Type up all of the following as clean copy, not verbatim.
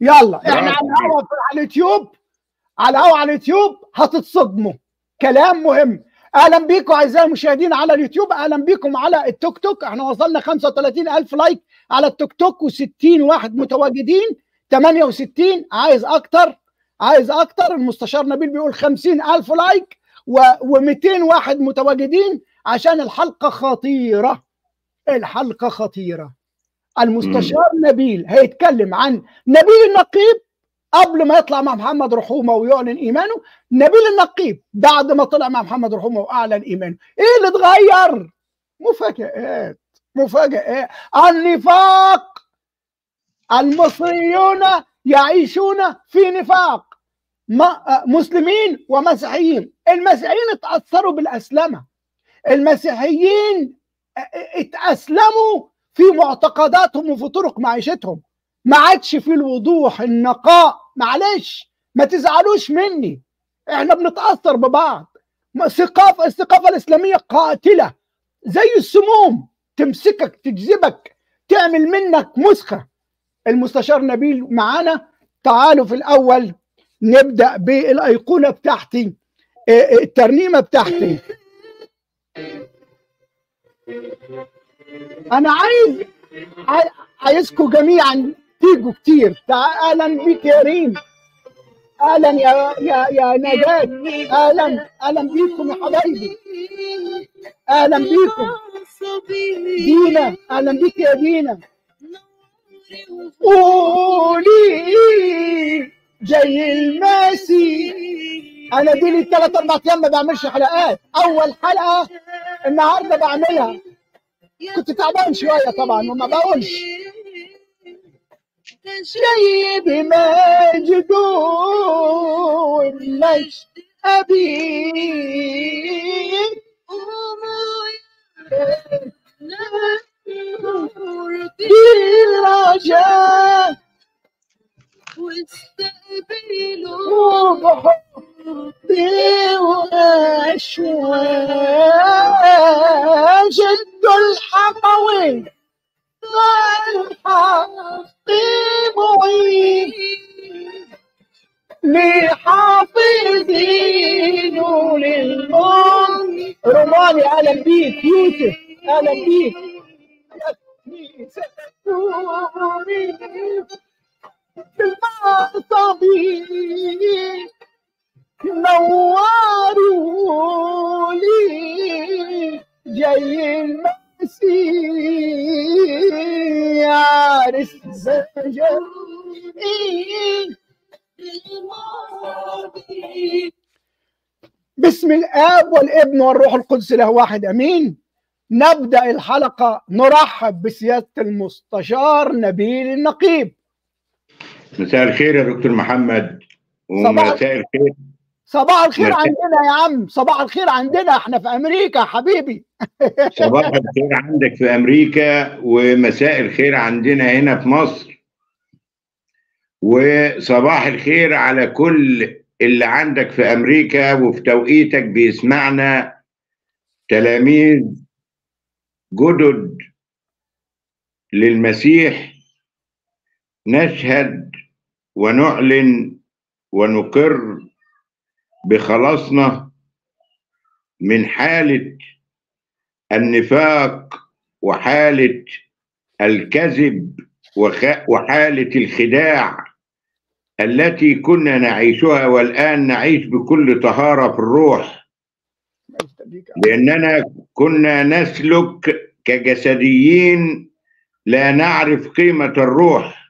يلا احنا على الهوا على اليوتيوب، على الهوا على اليوتيوب هتتصدموا، كلام مهم. اهلا بيكم اعزائي المشاهدين على اليوتيوب، اهلا بيكم على التيك توك. احنا وصلنا 35,000 لايك على التيك توك و60 واحد متواجدين، 68. عايز اكتر، عايز اكتر. المستشار نبيل بيقول 50,000 لايك و200 واحد متواجدين عشان الحلقه خطيره، الحلقه خطيره. المستشار نبيل هيتكلم عن نبيل النقيب قبل ما يطلع مع محمد رحومه ويعلن ايمانه، نبيل النقيب بعد ما طلع مع محمد رحومه واعلن ايمانه، ايه اللي اتغير؟ مفاجآت مفاجآت. النفاق، المصريون يعيشون في نفاق، مسلمين ومسيحيين. المسيحيين اتأثروا بالأسلمة، المسيحيين اتأسلموا في معتقداتهم وفي طرق معيشتهم، ما عادش في الوضوح النقاء. معلش ما تزعلوش مني، احنا بنتأثر ببعض. الثقافة الإسلامية قاتلة زي السموم، تمسكك تجذبك تعمل منك مسخة. المستشار نبيل معانا، تعالوا في الأول نبدأ بالأيقونة بتاعتي، الترنيمة بتاعتي. أنا عايزكم جميعا تيجوا كتير. أهلا بيك يا ريم، أهلا يا نجاة، أهلا أهلا بيكم يا حبايبي، أهلا بيكم. دينا، أهلا بيك يا دينا. قولي زي المسيح. انا دي لي 3-4 ايام ما بعملش حلقات، اول حلقه النهارده بعملها، كنت تعبان شويه طبعا وما بقولش. جاي بمجدود مجد أبيك، دي الرجاء واستقبلوا بحبي وأشواق. جد الحموي والحق معين، لحافظين وللمؤمنين. رماني أهلا بيك، يوسف أهلا بيك. بالمعصبين نوروا لي جاي المسيح، عرس جميل. بسم الآب والابن والروح القدس له واحد امين. نبدأ الحلقة، نرحب بسيادة المستشار نبيل النقيب. مساء الخير يا دكتور محمد. ومساء الخير، صباح الخير عندنا يا عم، صباح الخير عندنا، احنا في أمريكا حبيبي. صباح الخير عندك في أمريكا، ومساء الخير عندنا هنا في مصر، وصباح الخير على كل اللي عندك في أمريكا وفي توقيتك بيسمعنا تلاميذ جدد للمسيح. نشهد ونعلن ونقر بخلاصنا من حالة النفاق وحالة الكذب وحالة الخداع التي كنا نعيشها والآن نعيش بكل طهارة في الروح، لأننا كنا نسلك كجسديين لا نعرف قيمة الروح،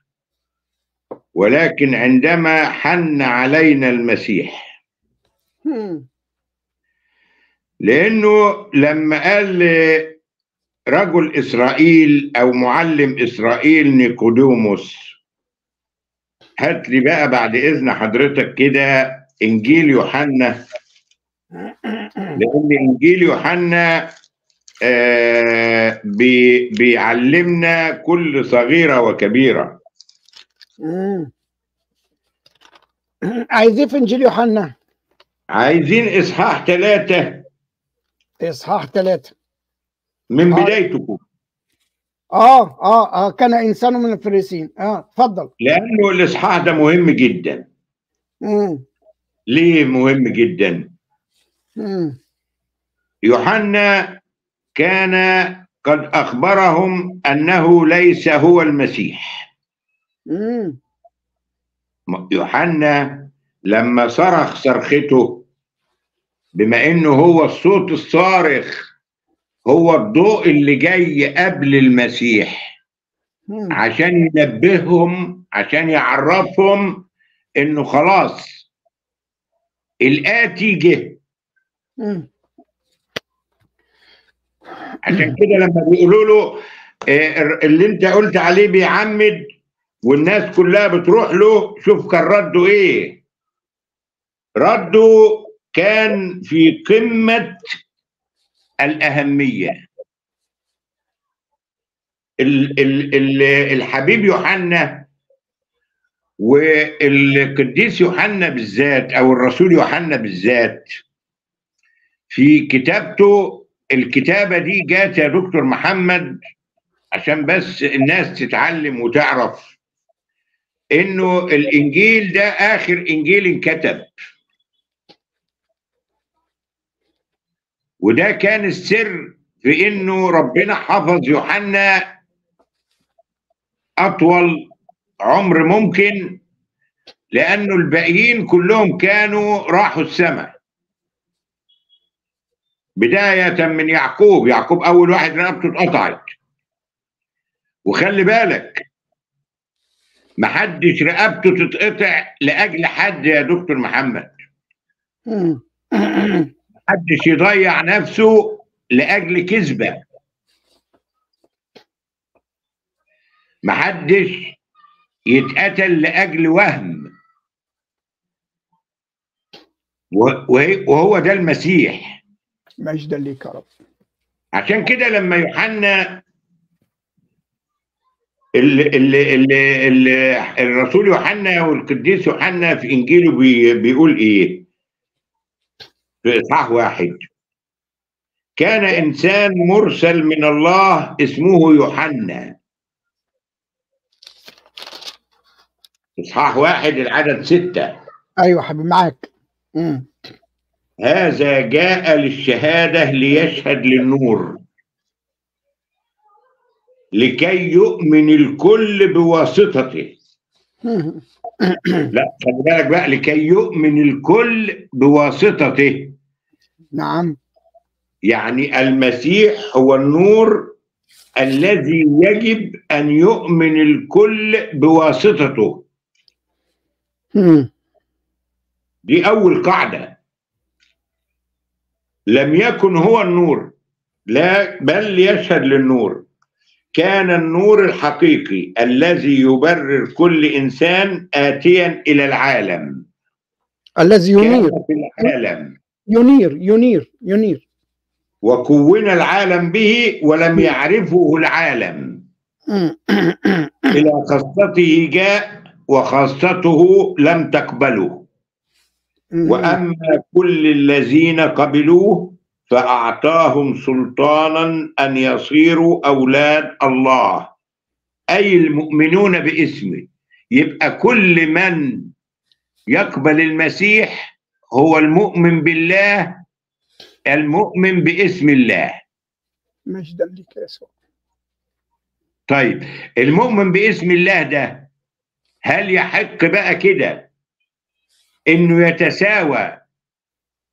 ولكن عندما حن علينا المسيح، لأنه لما قال رجل إسرائيل أو معلم إسرائيل نيكوديموس، هات لي بقى بعد إذن حضرتك كده إنجيل يوحنا، لأن إنجيل يوحنا بيعلمنا كل صغيرة وكبيرة. عايزين في إنجيل يوحنا، عايزين إصحاح 3 من بدايته. كان انسان من الفريسين. اتفضل. لانه الاصحاح ده مهم جدا. ليه مهم جدا؟ يوحنا كان قد اخبرهم انه ليس هو المسيح. يوحنا لما صرخ صرخته، بما انه هو الصوت الصارخ، هو الضوء اللي جاي قبل المسيح، عشان ينبههم، عشان يعرفهم انه خلاص الآتي جه. عشان كده لما بيقولوا له اللي انت قلت عليه بيعمد والناس كلها بتروح له، شوف كان رده ايه. رده كان في قمة الأهمية. الحبيب يوحنا والقديس يوحنا بالذات، أو الرسول يوحنا بالذات، في كتابته، الكتابة دي جات يا دكتور محمد عشان بس الناس تتعلم وتعرف إنه الإنجيل ده آخر إنجيل انكتب، وده كان السر في انه ربنا حفظ يوحنا اطول عمر ممكن، لانه الباقيين كلهم كانوا راحوا السماء، بداية من يعقوب. يعقوب اول واحد رقبته اتقطعت، وخلي بالك محدش رقبته تتقطع لاجل حد يا دكتور محمد. محدش يضيع نفسه لأجل كذبة، محدش يتقتل لأجل وهم، وهو ده المسيح. مجدا ليك يا رب. عشان كده لما يوحنا الرسول يوحنا والقديس يوحنا في إنجيله بيقول إيه؟ في إصحاح 1: كان إنسان مرسل من الله اسمه يوحنا. إصحاح 1 العدد 6. أيوة حبيبي معاك. هذا جاء للشهادة ليشهد للنور، لكي يؤمن الكل بواسطته. لا خلي بالك بقى، لكي يؤمن الكل بواسطته. نعم، يعني المسيح هو النور الذي يجب أن يؤمن الكل بواسطته. دي أول قاعدة. لم يكن هو النور، لا، بل يشهد للنور. كان النور الحقيقي الذي يبرر كل إنسان آتيا إلى العالم، الذي ينير العالم، ينير، وكون العالم به ولم يعرفه العالم. إلى خاصته جاء وخاصته لم تقبله، وأما كل الذين قبلوه فأعطاهم سلطانا أن يصيروا أولاد الله، أي المؤمنون باسمه. يبقى كل من يقبل المسيح هو المؤمن بالله، المؤمن باسم الله. مجدا لك يا يسوع. طيب المؤمن باسم الله ده، هل يحق بقى كده إنه يتساوى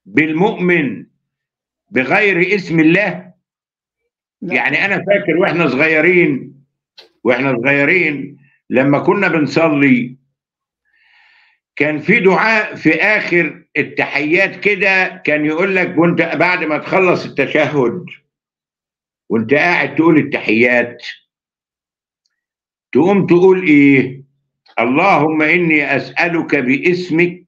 بالمؤمن بغير اسم الله؟ لا. يعني أنا فاكر وإحنا صغيرين لما كنا بنصلي كان في دعاء في آخر التحيات كده، كان يقول لك وأنت بعد ما تخلص التشهد وأنت قاعد تقول التحيات، تقوم تقول إيه؟ اللهم إني أسألك باسمك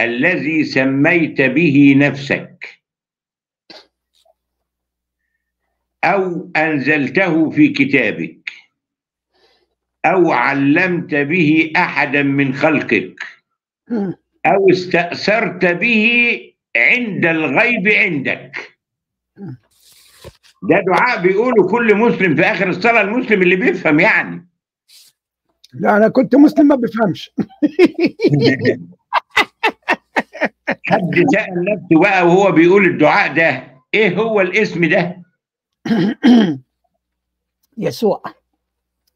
الذي سميت به نفسك، أو أنزلته في كتابك، أو علمت به أحدا من خلقك، أو استأثرت به عند الغيب عندك. ده دعاء بيقوله كل مسلم في اخر الصلاه، المسلم اللي بيفهم يعني. لا انا كنت مسلم ما بفهمش. حد سأل نفسه بقى وهو بيقول الدعاء ده ايه هو الاسم ده؟ يسوع.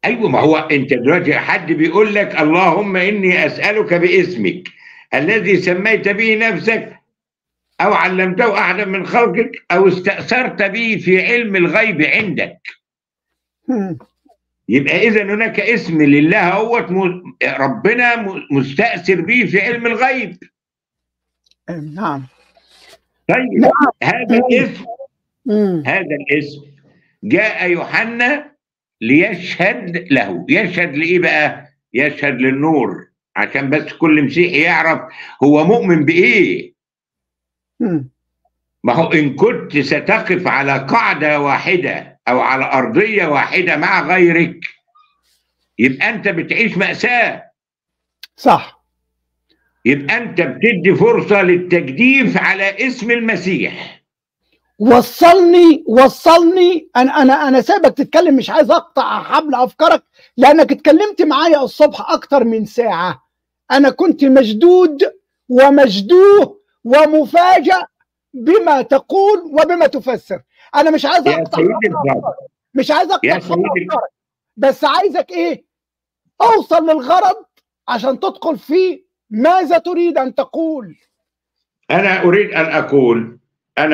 ايوه، ما هو انت دلوقتي حد بيقول لك اللهم اني اسالك باسمك الذي سميت به نفسك او علمته احدا من خلقك او استاثرت به في علم الغيب عندك. يبقى اذا هناك اسم لله هوت ربنا مستاثر به في علم الغيب. نعم. طيب هذا الاسم، هذا الاسم جاء يوحنا ليشهد له. يشهد لايه بقى؟ يشهد للنور، عشان بس كل مسيحي يعرف هو مؤمن بايه. ما هو ان كنت ستقف على قاعده واحده او على ارضيه واحده مع غيرك يبقى انت بتعيش مأساة. صح. يبقى انت بتدي فرصه للتجديف على اسم المسيح. وصلني انا سايبك تتكلم، مش عايز اقطع حبل افكارك لانك اتكلمت معايا الصبح اكتر من ساعه. انا كنت مشدود ومشدوه ومفاجئ بما تقول وبما تفسر. انا مش عايز اقطع حبل، مش عايز اقطع حبل افكارك، بس عايزك ايه؟ اوصل للغرض عشان تدخل فيه. ماذا تريد ان تقول؟ أنا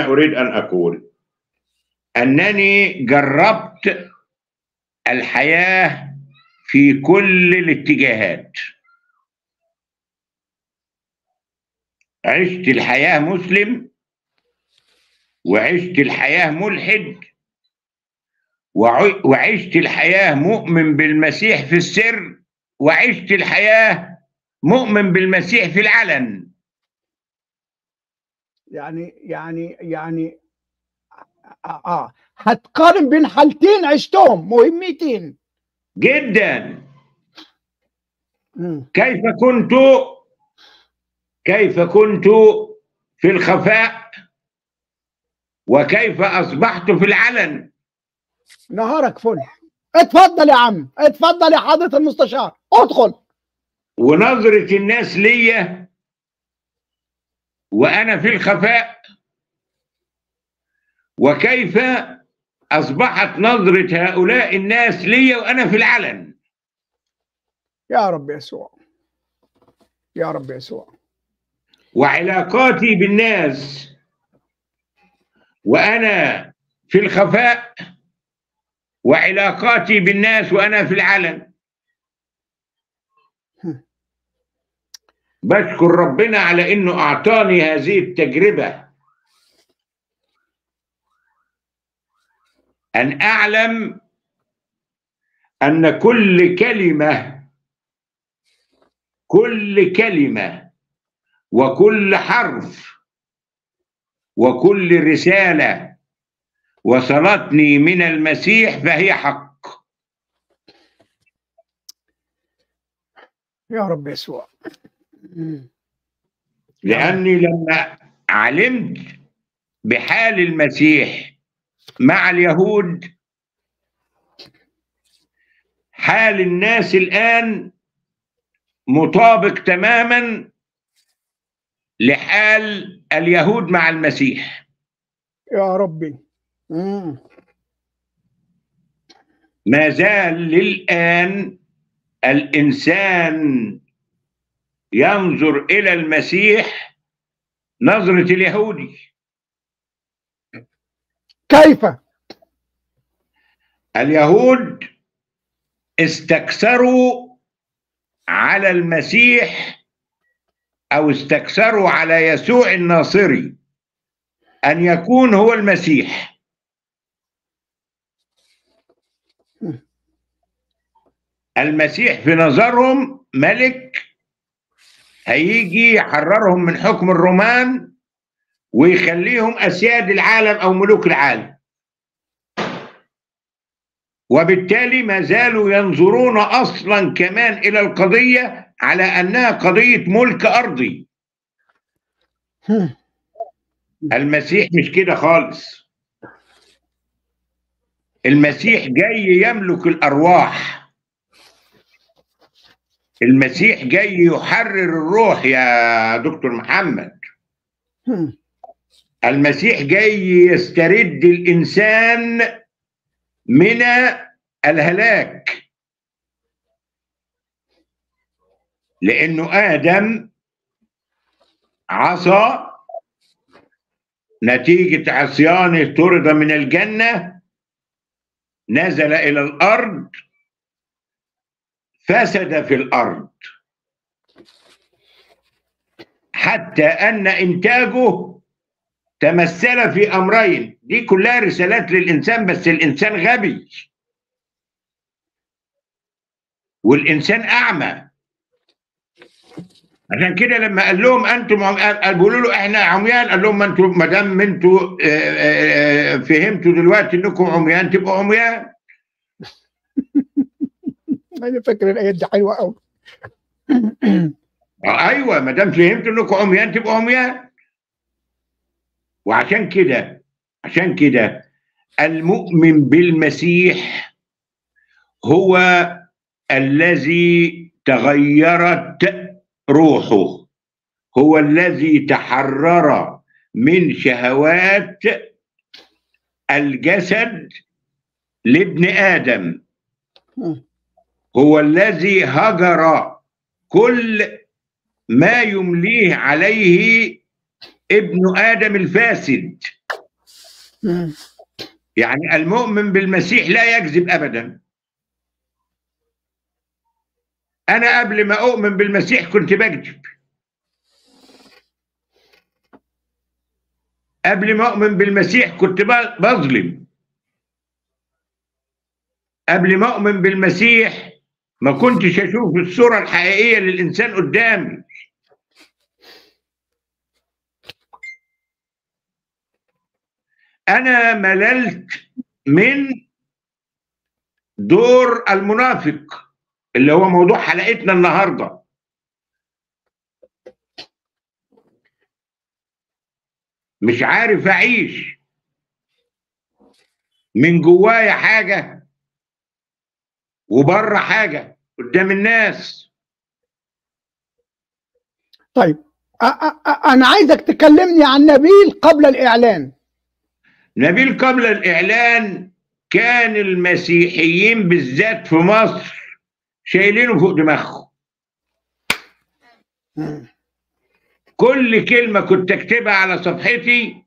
أريد أن أقول أنني جربت الحياة في كل الاتجاهات. عشت الحياة مسلم، وعشت الحياة ملحد، وعشت الحياة مؤمن بالمسيح في السر، وعشت الحياة مؤمن بالمسيح في العلن. يعني هتقارن بين حالتين عشتهم مهمتين جدا. كيف كنت في الخفاء وكيف اصبحت في العلن. نهارك فل. اتفضل يا عم، اتفضل يا حضرة المستشار، ادخل. ونظرة الناس ليا وأنا في الخفاء وكيف أصبحت نظرة هؤلاء الناس لي وأنا في العلن. يا رب يسوع، يا رب يسوع. وعلاقاتي بالناس وأنا في الخفاء وعلاقاتي بالناس وأنا في العلن. بشكر ربنا على انه اعطاني هذه التجربه ان اعلم ان كل كلمه وكل حرف وكل رساله وصلتني من المسيح فهي حق. يا رب يسوع. لأني لما علمت بحال المسيح مع اليهود، حال الناس الآن مطابق تماما لحال اليهود مع المسيح. يا ربي. ما زال للآن الإنسان ينظر إلى المسيح نظرة اليهودي. كيف؟ اليهود استكثروا على المسيح أو استكثروا على يسوع الناصري أن يكون هو المسيح. المسيح في نظرهم ملك هيجي يحررهم من حكم الرومان ويخليهم أسياد العالم أو ملوك العالم، وبالتالي ما زالوا ينظرون أصلا كمان إلى القضية على أنها قضية ملك أرضي. المسيح مش كده خالص. المسيح جاي يملك الأرواح، المسيح جاي يحرر الروح يا دكتور محمد، المسيح جاي يسترد الإنسان من الهلاك، لأنه آدم عصى، نتيجة عصيانه طرد من الجنة، نزل إلى الأرض، فسد في الأرض، حتى أن إنتاجه تمثل في أمرين. دي كلها رسالات للإنسان، بس الإنسان غبي والإنسان أعمى. عشان كده لما قال لهم أنتم بيقولوا له إحنا عميان، قال لهم أنتم ما دام أنتم فهمتوا دلوقتي إنكم عميان تبقوا عميان. أنا فاكر الآية دي حلوة أوي. أيوه، ما دام فهمتوا إنكم عميان تبقوا عميان. وعشان كده المؤمن بالمسيح هو الذي تغيرت روحه، هو الذي تحرر من شهوات الجسد لابن آدم، هو الذي هجر كل ما يمليه عليه ابن آدم الفاسد. يعني المؤمن بالمسيح لا يكذب أبدا. أنا قبل ما أؤمن بالمسيح كنت بكذب، قبل ما أؤمن بالمسيح كنت بظلم، قبل ما أؤمن بالمسيح ما كنتش أشوف الصورة الحقيقية للإنسان قدامي. أنا مللت من دور المنافق اللي هو موضوع حلقتنا النهارده. مش عارف اعيش، من جوايا حاجه وبره حاجه قدام الناس. طيب انا عايزك تكلمني عن نبيل قبل الاعلان. نبيل قبل الاعلان كان المسيحيين بالذات في مصر شايلينه فوق دماغهم. كل كلمة كنت اكتبها على صفحتي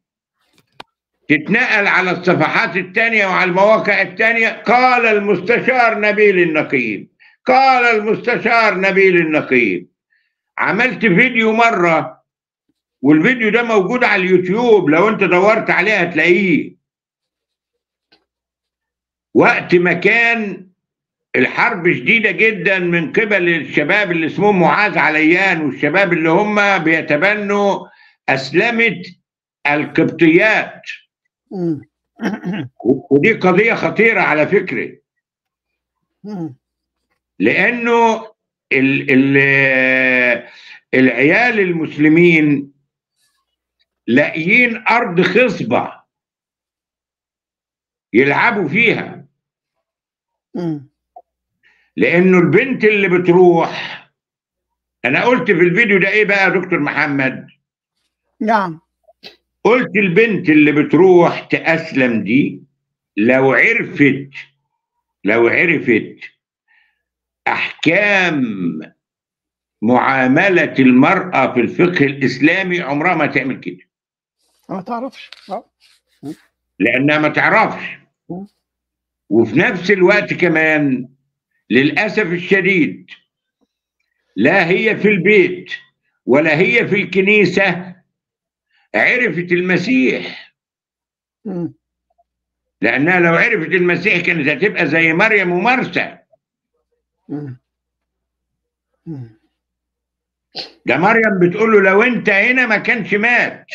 تتنقل على الصفحات التانية وعلى المواقع التانية. قال المستشار نبيل النقيب، قال المستشار نبيل النقيب. عملت فيديو مرة، والفيديو ده موجود على اليوتيوب، لو انت دورت عليه هتلاقيه، وقت ما كان الحرب شديدة جدا من قبل الشباب اللي اسمهم معاذ عليان والشباب اللي هم بيتبنوا أسلمة القبطيات. ودي قضية خطيرة على فكرة، لأنه العيال المسلمين لاقيين أرض خصبة يلعبوا فيها، لأنه البنت اللي بتروح، أنا قلت في الفيديو ده إيه بقى يا دكتور محمد؟ نعم، قلت البنت اللي بتروح تأسلم دي لو عرفت أحكام معاملة المرأة في الفقه الإسلامي عمرها ما تعمل كده. ما تعرفش، لأنها ما تعرفش. وفي نفس الوقت كمان للأسف الشديد لا هي في البيت ولا هي في الكنيسة عرفت المسيح، لأنها لو عرفت المسيح كانت هتبقى زي مريم ومرثا. ده مريم بتقول له لو أنت هنا ما كانش مات.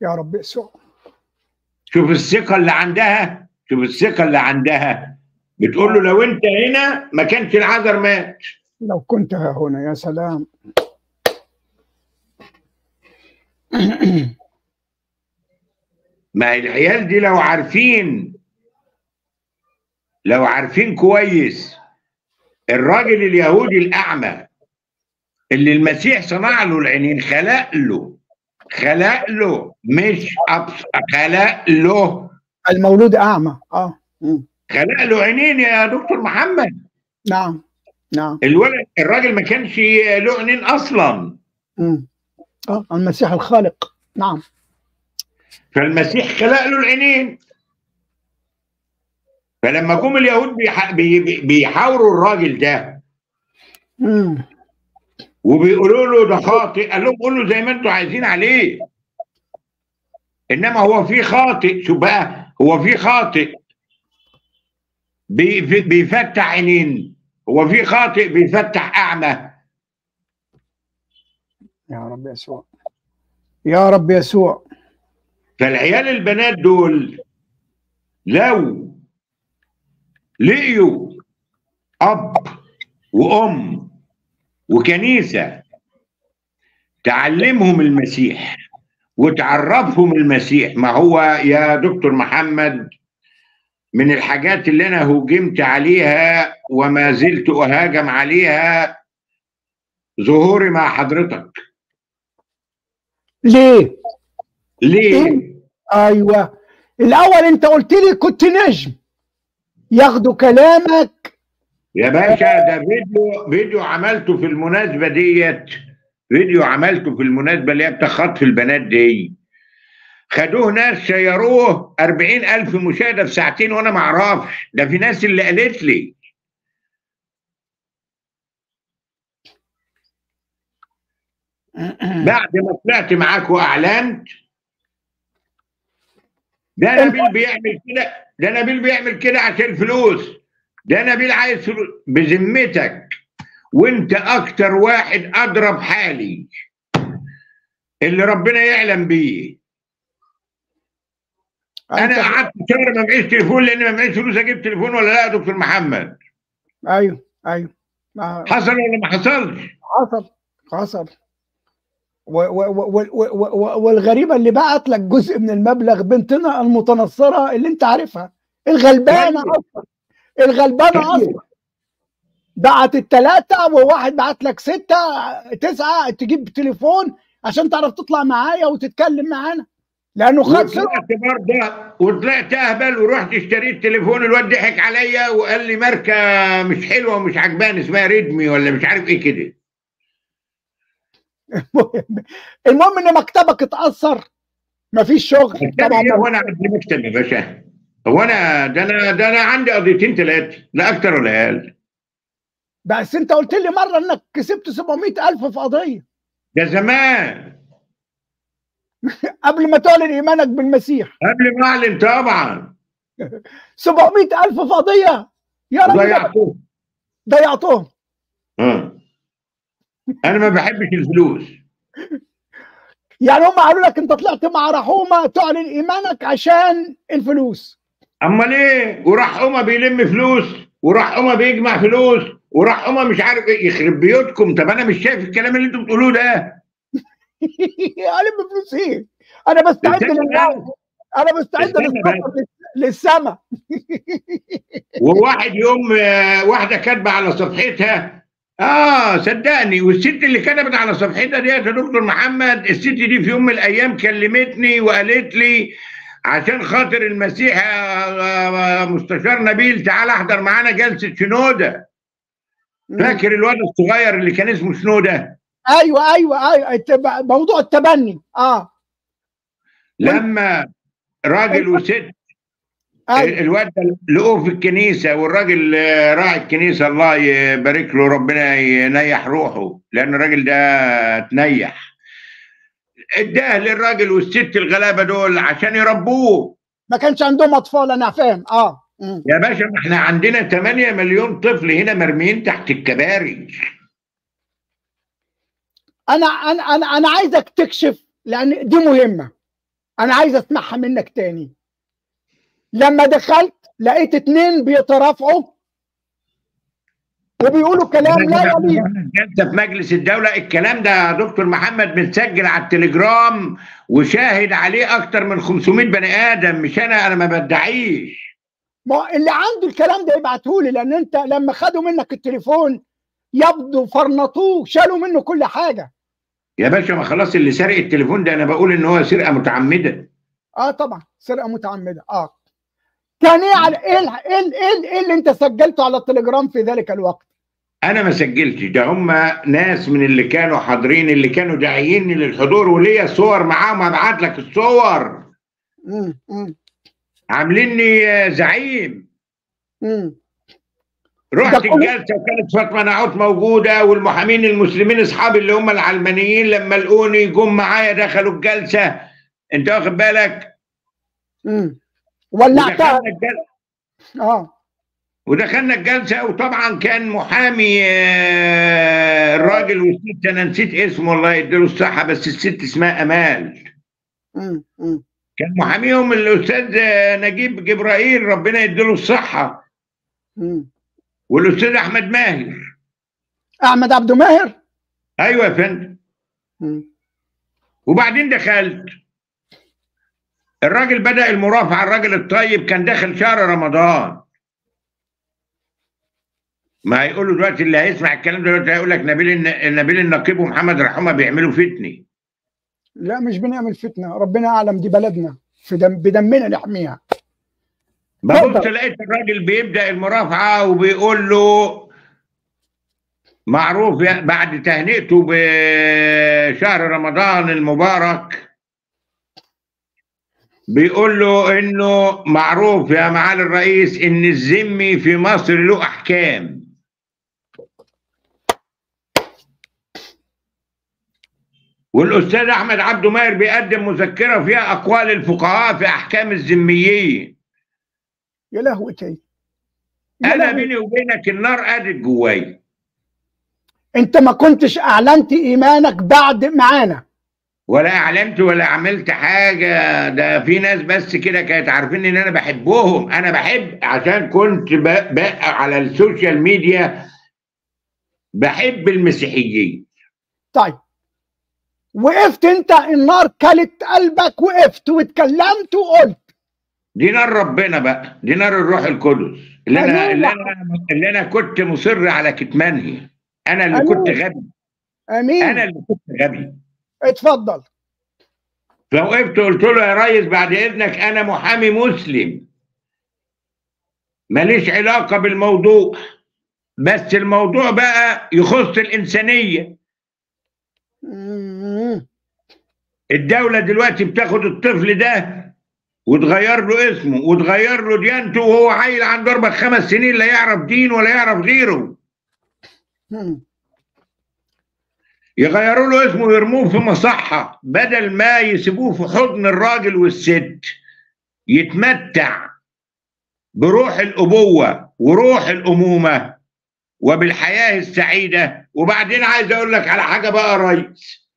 يا رب يسوع، شوف الثقة اللي عندها، شوف الثقة اللي عندها، بتقول له لو انت هنا ما كانش العذر مات. لو كنت ها هنا، يا سلام. ما العيال دي لو عارفين كويس الراجل اليهودي الأعمى اللي المسيح صنع له العينين، خلق له مش أبصر، خلق له المولود أعمى، خلق له عينين يا دكتور محمد. نعم نعم. الولد الراجل ما كانش له عينين أصلا. المسيح الخالق. نعم. فالمسيح خلق له العينين. فلما جم اليهود بيحاوروا الراجل ده وبيقولوا له ده خاطئ، قال لهم قولوا زي ما انتوا عايزين عليه، انما هو في خاطئ. شو بقى؟ هو في خاطئ بيفتح عينين، هو في خاطئ بيفتح اعمى. يا رب يسوع، يا رب يسوع. فالعيال البنات دول لو لقيوا اب وام وكنيسه تعلمهم المسيح وتعرفهم المسيح. ما هو يا دكتور محمد من الحاجات اللي انا هجمت عليها وما زلت اهاجم عليها ظهوري مع حضرتك. ليه؟ ايوه. الاول انت قلت لي كنت نجم ياخدوا كلامك يا باشا. ده فيديو عملته في المناسبه ديت، فيديو عملته في المناسبه اللي هي بتاع خطف البنات دي، خدوه ناس شيروه 40,000 مشاهده في ساعتين وانا ما اعرفش. ده في ناس اللي قالت لي. بعد ما طلعت معاك واعلنت ده نبيل بيعمل كده، ده نبيل بيعمل كده عشان فلوس، ده نبيل عايز فلوس. بذمتك وانت اكتر واحد اضرب حالي اللي ربنا يعلم بيه. انا قعدت شهر ما معيش تليفون لان ما معيش فلوس اجيب تليفون، ولا لا يا دكتور محمد؟ ايوه. حصل ولا ما حصلش؟ حصل. والغريبه اللي بعت لك جزء من المبلغ بنتنا المتنصره اللي انت عارفها الغلبانه اصلا بعت 3 وواحد بعت لك 6 9 تجيب تليفون عشان تعرف تطلع معايا وتتكلم معانا، لانه خد سرعه. وطلعت اهبل ورحت اشتريت تليفون. الواد ضحك عليا وقال لي ماركه مش حلوه ومش عجباني اسمها ريدمي ولا مش عارف ايه كده. المهم ان مكتبك اتأثر، مفيش شغل. هو انا عندي مكتب يا باشا؟ هو انا ده انا عندي قضيتين 3 لا اكتر ولا اقل. بس انت قلت لي مره انك كسبت 700,000 في قضيه. ده زمان قبل ما تعلن ايمانك بالمسيح. قبل ما اعلن طبعا. 700,000 في قضيه يا رب. ضيعتهم. أنا ما بحبش الفلوس. يعني هم قالوا لك أنت طلعت مع رحومه تعلن إيمانك عشان الفلوس. أمال إيه؟ وراح أمه بيلم فلوس، وراح أمه بيجمع فلوس، وراح أمه مش عارف إيه. يخرب بيوتكم. طب أنا مش شايف الكلام اللي أنتم بتقولوه ده. ألم فلوس إيه؟ أنا بستعد للنار، أنا بستعد للسما. وواحد يوم واحدة كاتبة على صفحتها صدقني، والست اللي كتبت على صفحتها ديت يا دكتور محمد، الست دي في يوم من الايام كلمتني وقالت لي عشان خاطر المسيح يا مستشار نبيل تعالى احضر معانا جلسه شنوده. فاكر الواد الصغير اللي كان اسمه شنوده؟ ايوه. موضوع التبني. لما راجل وست الواد لقوه في الكنيسه، والراجل راعي الكنيسه الله يبارك له ربنا ينيح روحه، لان الراجل ده اتنيح. اداه للراجل والست الغلابه دول عشان يربوه. ما كانش عندهم اطفال، انا فاهم. يا باشا ما احنا عندنا 8 مليون طفل هنا مرميين تحت الكباري. انا عايزك تكشف، لان دي مهمه انا عايز اسمعها منك تاني. لما دخلت لقيت 2 بيترافعوا وبيقولوا كلام لا يليق. في مجلس الدولة الكلام ده يا دكتور محمد متسجل على التليجرام وشاهد عليه أكتر من 500 بني آدم، مش أنا ما بدعيش. ما اللي عنده الكلام ده يبعتهولي، لأن أنت لما خدوا منك التليفون يبدو فرنطوه، شالوا منه كل حاجة. يا باشا ما خلاص اللي سرق التليفون ده أنا بقول إن هو سرقة متعمدة. طبعا سرقة متعمدة. كان ايه على ايه اللي انت سجلته على التليجرام في ذلك الوقت؟ انا ما سجلتش، ده هم ناس من اللي كانوا حاضرين اللي كانوا داعيين للحضور، وليا صور معاهم هبعت لك الصور. عامليني زعيم. رحت الجلسه وكانت فاطمه نعوت موجوده والمحامين المسلمين اصحابي اللي هم العلمانيين لما لقوني جم معايا دخلوا الجلسه، انت واخد بالك؟ ولعتها. ودخلنا الجلسه وطبعا كان محامي الراجل والست انا نسيت اسمه الله يديله الصحه، بس الست اسمها امال. كان محاميهم الاستاذ نجيب جبرائيل ربنا يديله الصحه. والاستاذ احمد ماهر. احمد عبده ماهر؟ ايوه يا فندم. وبعدين دخلت الراجل بدأ المرافعة، الراجل الطيب كان داخل شهر رمضان. ما هيقولوا دلوقتي اللي هيسمع الكلام دلوقتي هيقول لك نبيل النقيب ومحمد رحومه بيعملوا فتنة. لا مش بنعمل فتنة، ربنا أعلم، دي بلدنا في بدمنا نحميها. ببص لقيت الراجل بيبدأ المرافعة وبيقول له معروف بعد تهنئته بشهر رمضان المبارك بيقول له انه معروف يا معالي الرئيس ان الذمي في مصر له احكام. والاستاذ احمد عبده ماهر بيقدم مذكره فيها اقوال الفقهاء في احكام الذميين. يا لهوتي، انا بيني وبينك النار قادت جوايا. انت ما كنتش اعلنت ايمانك بعد معانا ولا اعلمت ولا عملت حاجه، ده في ناس بس كده كانت عارفين ان انا بحبهم، انا بحب عشان كنت على السوشيال ميديا بحب المسيحيين. طيب وقفت انت، النار كلت قلبك، وقفت واتكلمت وقلت دي نار ربنا بقى، دي نار الروح القدس اللي انا اللي انا كنت مصر على كتمانها، انا اللي كنت غبي. امين. انا اللي كنت غبي. اتفضل. فوقفت قلت له يا ريس بعد اذنك انا محامي مسلم ماليش علاقه بالموضوع، بس الموضوع بقى يخص الانسانيه. الدوله دلوقتي بتاخد الطفل ده وتغير له اسمه وتغير له ديانته وهو عيل عنده 4 5 سنين لا يعرف دين ولا يعرف غيره. يغيروا له اسمه ويرموه في مصحة بدل ما يسيبوه في حضن الراجل والست يتمتع بروح الأبوة وروح الأمومة وبالحياة السعيدة. وبعدين عايز أقول لك على حاجة بقى يا ريس،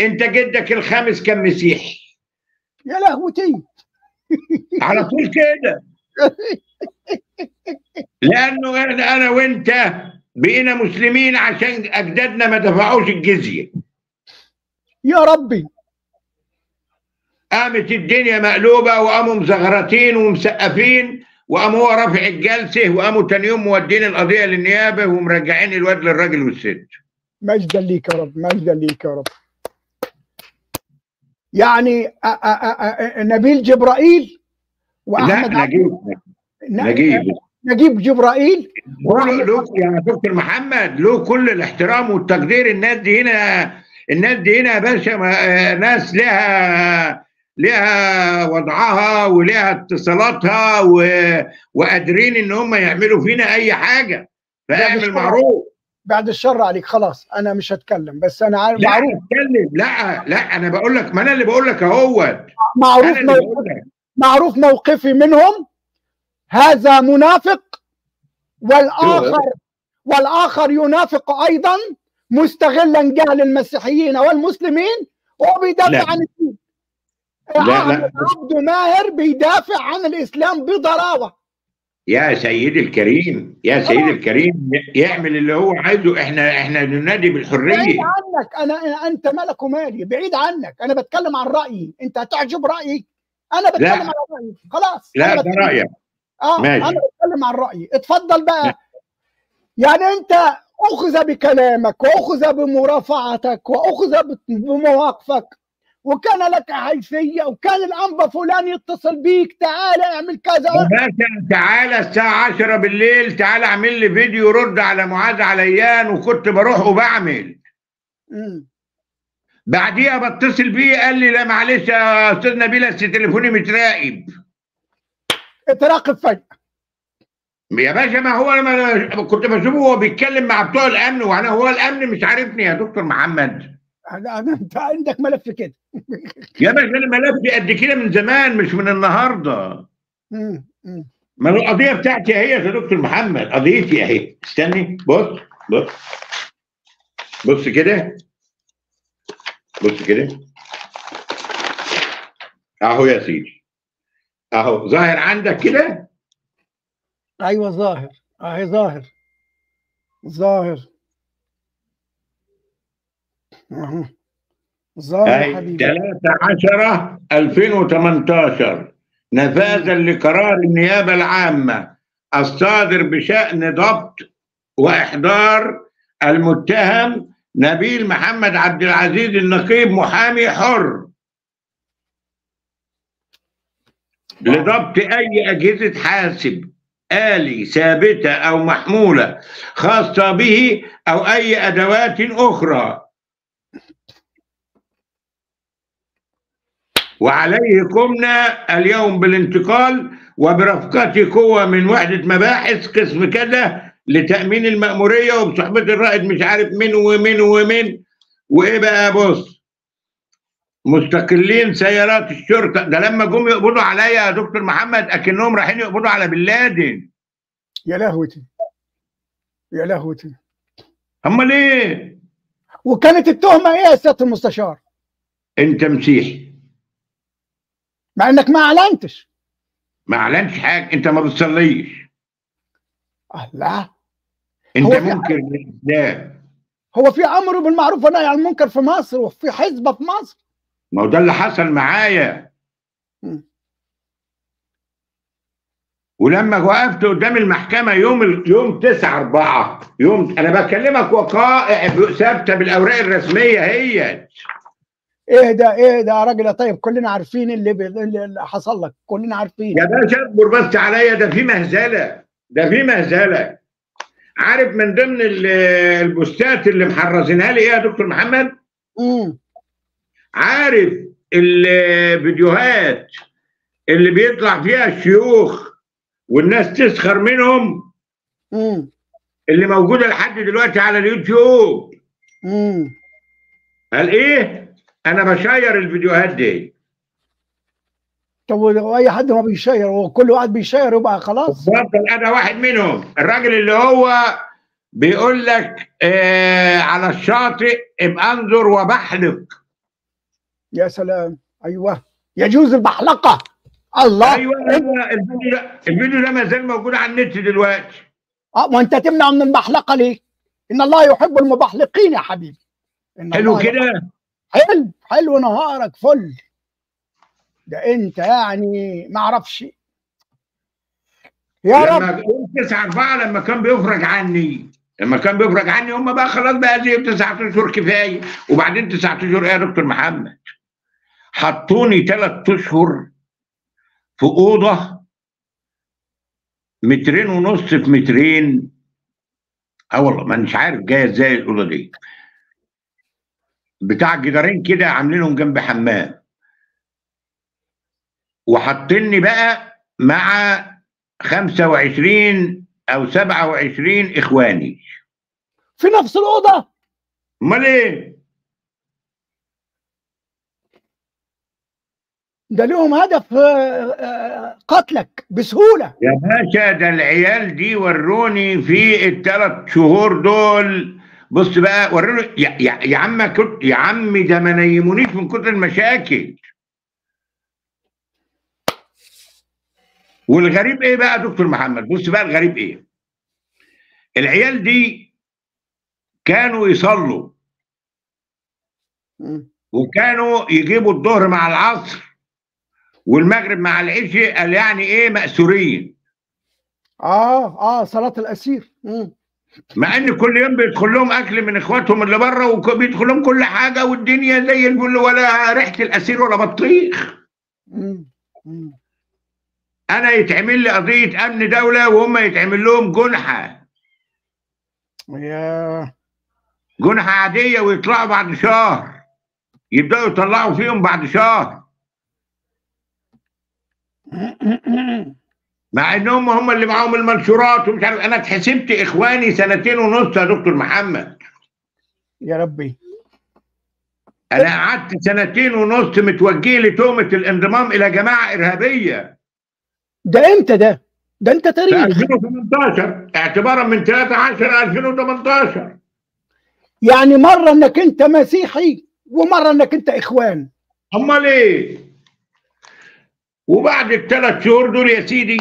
أنت جدك الخامس كان مسيحي. يا لهوتي. على طول كده، لأنه أنا وأنت بقينا مسلمين عشان اجدادنا ما دفعوش الجزيه. يا ربي. قامت الدنيا مقلوبه وقاموا مزغرتين ومسقفين، وقاموا هو رافع الجلسه وقاموا تاني يوم مودين القضيه للنيابه ومرجعين الواد للراجل والست. مجدا ليك يا رب، مجدا ليك يا رب. يعني نبيل جبرائيل واحمد نجيب جبرائيل يا دكتور محمد له كل الاحترام والتقدير. الناس دي هنا، الناس دي هنا يا باشا ناس لها وضعها ولها اتصالاتها وقادرين ان هم يعملوا فينا اي حاجه. فاعمل معروف. بعد الشر عليك خلاص انا مش هتكلم، بس انا عارف معروف. لا انا بقول لك، ما انا اللي بقول لك اهوت معروف موقفي منهم. هذا منافق والآخر ينافق أيضا، مستغلا جهل المسيحيين والمسلمين وبيدافع عن الدين. أحمد عبده ماهر بيدافع عن الإسلام بضراوة. يا سيدي الكريم، يا سيدي الكريم، يعمل اللي هو عايزه. احنا ننادي بالحريه. بعيد عنك انا، انت مالك ومالي، بعيد عنك. انا بتكلم عن رايي، انت هتعجب رايي. انا بتكلم عن رايي خلاص. لا ده رايك. ماشي. انا بتكلم عن رايي، اتفضل بقى. يعني انت اخذ بكلامك واخذ بمرافعتك واخذ بمواقفك، وكان لك حيثية، وكان الأنبا فلان يتصل بيك تعالى اعمل كذا. مثلا تعالى الساعة 10 بالليل تعالى اعمل لي فيديو رد على معاذ عليان، وكنت بروح وبعمل. بعديها بتصل بيه قال لي لا معلش يا أستاذ نبيل بس تليفوني متراقب. اتراقب فجأة يا باشا. ما هو أنا كنت بشوفه وهو بيتكلم مع بتوع الأمن، وأنا هو الأمن مش عارفني يا دكتور محمد. انت عندك ملف كده يا باشا. انا ملفي قد كده من زمان، مش من النهارده. ما القضيه بتاعتي اهي يا دكتور محمد، قضيتي اهي. استني، بص بص بص كده، بص كده اهو يا سيدي، اهو ظاهر عندك كده. ايوه ظاهر اهي، ظاهر ظاهر ظاهر حبيبي. 3/10/2018 نفاذا لقرار النيابة العامة الصادر بشأن ضبط وإحضار المتهم نبيل محمد عبد العزيز النقيب محامي حر لضبط أي أجهزة حاسب آلي ثابتة أو محمولة خاصة به أو أي أدوات أخرى، وعليه قمنا اليوم بالانتقال وبرفقة قوة من وحدة مباحث قسم كذا لتأمين المأمورية وبصحبة الرائد مش عارف من ومن ومن وإيه بقى. بص، مستقلين سيارات الشرطة. ده لما جم يقبضوا عليا يا دكتور محمد أكنهم رايحين يقبضوا على بن لادن. يا لهوتي يا لهوتي. أمال إيه؟ وكانت التهمة إيه يا سيادة المستشار؟ أنت مسيحي مع انك ما اعلنتش. ما اعلنتش حاجه، انت ما بتصليش. لا انت منكر للاسلام. هو في امر بالمعروف ونهي عن المنكر في مصر، وفي حزبه في مصر. ما هو ده اللي حصل معايا. ولما وقفت قدام المحكمه يوم 9/4، يوم انا بكلمك وقائع ثابته بالاوراق الرسميه هي. ايه ده ايه ده يا راجل؟ طيب كلنا عارفين اللي حصل لك، كلنا عارفين يا باشا. اصبر بس عليا، ده في مهزله، ده في مهزله. عارف من ضمن البوستات اللي محرزينها لي ايه يا دكتور محمد؟ عارف الفيديوهات اللي بيطلع فيها الشيوخ والناس تسخر منهم؟ اللي موجوده لحد دلوقتي على اليوتيوب. قال ايه؟ أنا بشير الفيديوهات دي. طب وأي حد ما بيشير، وكل واحد بيشير يبقى خلاص. أنا واحد منهم. الراجل اللي هو بيقول لك على الشاطئ بأنظر وبحلق. يا سلام، أيوه، يجوز البحلقة. الله، أيوه. الفيديو ده ما زال موجود على النت دلوقتي. وأنت تمنع من البحلقة ليه؟ إن الله يحب المبحلقين يا حبيبي. حلو كده؟ حلو حلو، نهارك فل. ده انت يعني ما اعرفش يا رب. 9/4 لما كان بيفرج عني، هم بقى خلاص بقى زي 9 اشهر كفايه. وبعدين 9 اشهر ايه يا دكتور محمد؟ حطوني 3 اشهر في اوضه 2.5 متر في 2 متر. والله ما مش عارف جايه ازاي الاوضه دي، بتاع جدارين كده عاملينهم جنب حمام، وحاطيني بقى مع 25 او 27 اخواني في نفس الاوضه. امال ايه؟ ده لهم هدف قتلك بسهوله يا باشا. ده العيال دي وروني في ال3 شهور دول. بص بقى، وريني يا عم. يا عمي ده ما نيمونيش من كتر المشاكل. والغريب ايه بقى دكتور محمد؟ بص بقى الغريب ايه؟ العيال دي كانوا يصلوا وكانوا يجيبوا الظهر مع العصر والمغرب مع العشاء، قال يعني ايه مأسورين. صلاة الأسير. مع ان كل يوم بيدخل لهم اكل من اخواتهم اللي بره وبيدخل لهم كل حاجه والدنيا زي الفل، ولا ريحه الاسير ولا بطيخ. انا يتعمل لي قضيه امن دوله وهم يتعمل لهم جنحه. جنحه عاديه، ويطلعوا بعد شهر، يبداوا يطلعوا فيهم بعد شهر. مع انهم هم اللي معاهم المنشورات ومش عارف. انا اتحسبت اخواني 2.5 سنة يا دكتور محمد. يا ربي، انا قعدت 2.5 سنة متوجه لتهمه الانضمام الى جماعه ارهابيه. ده امتى ده؟ ده انت تاريخ 2018 اعتبارا من 13/10/2018. يعني مره انك انت مسيحي ومره انك انت اخوان. امال ايه؟ وبعد ال3 شهور دول يا سيدي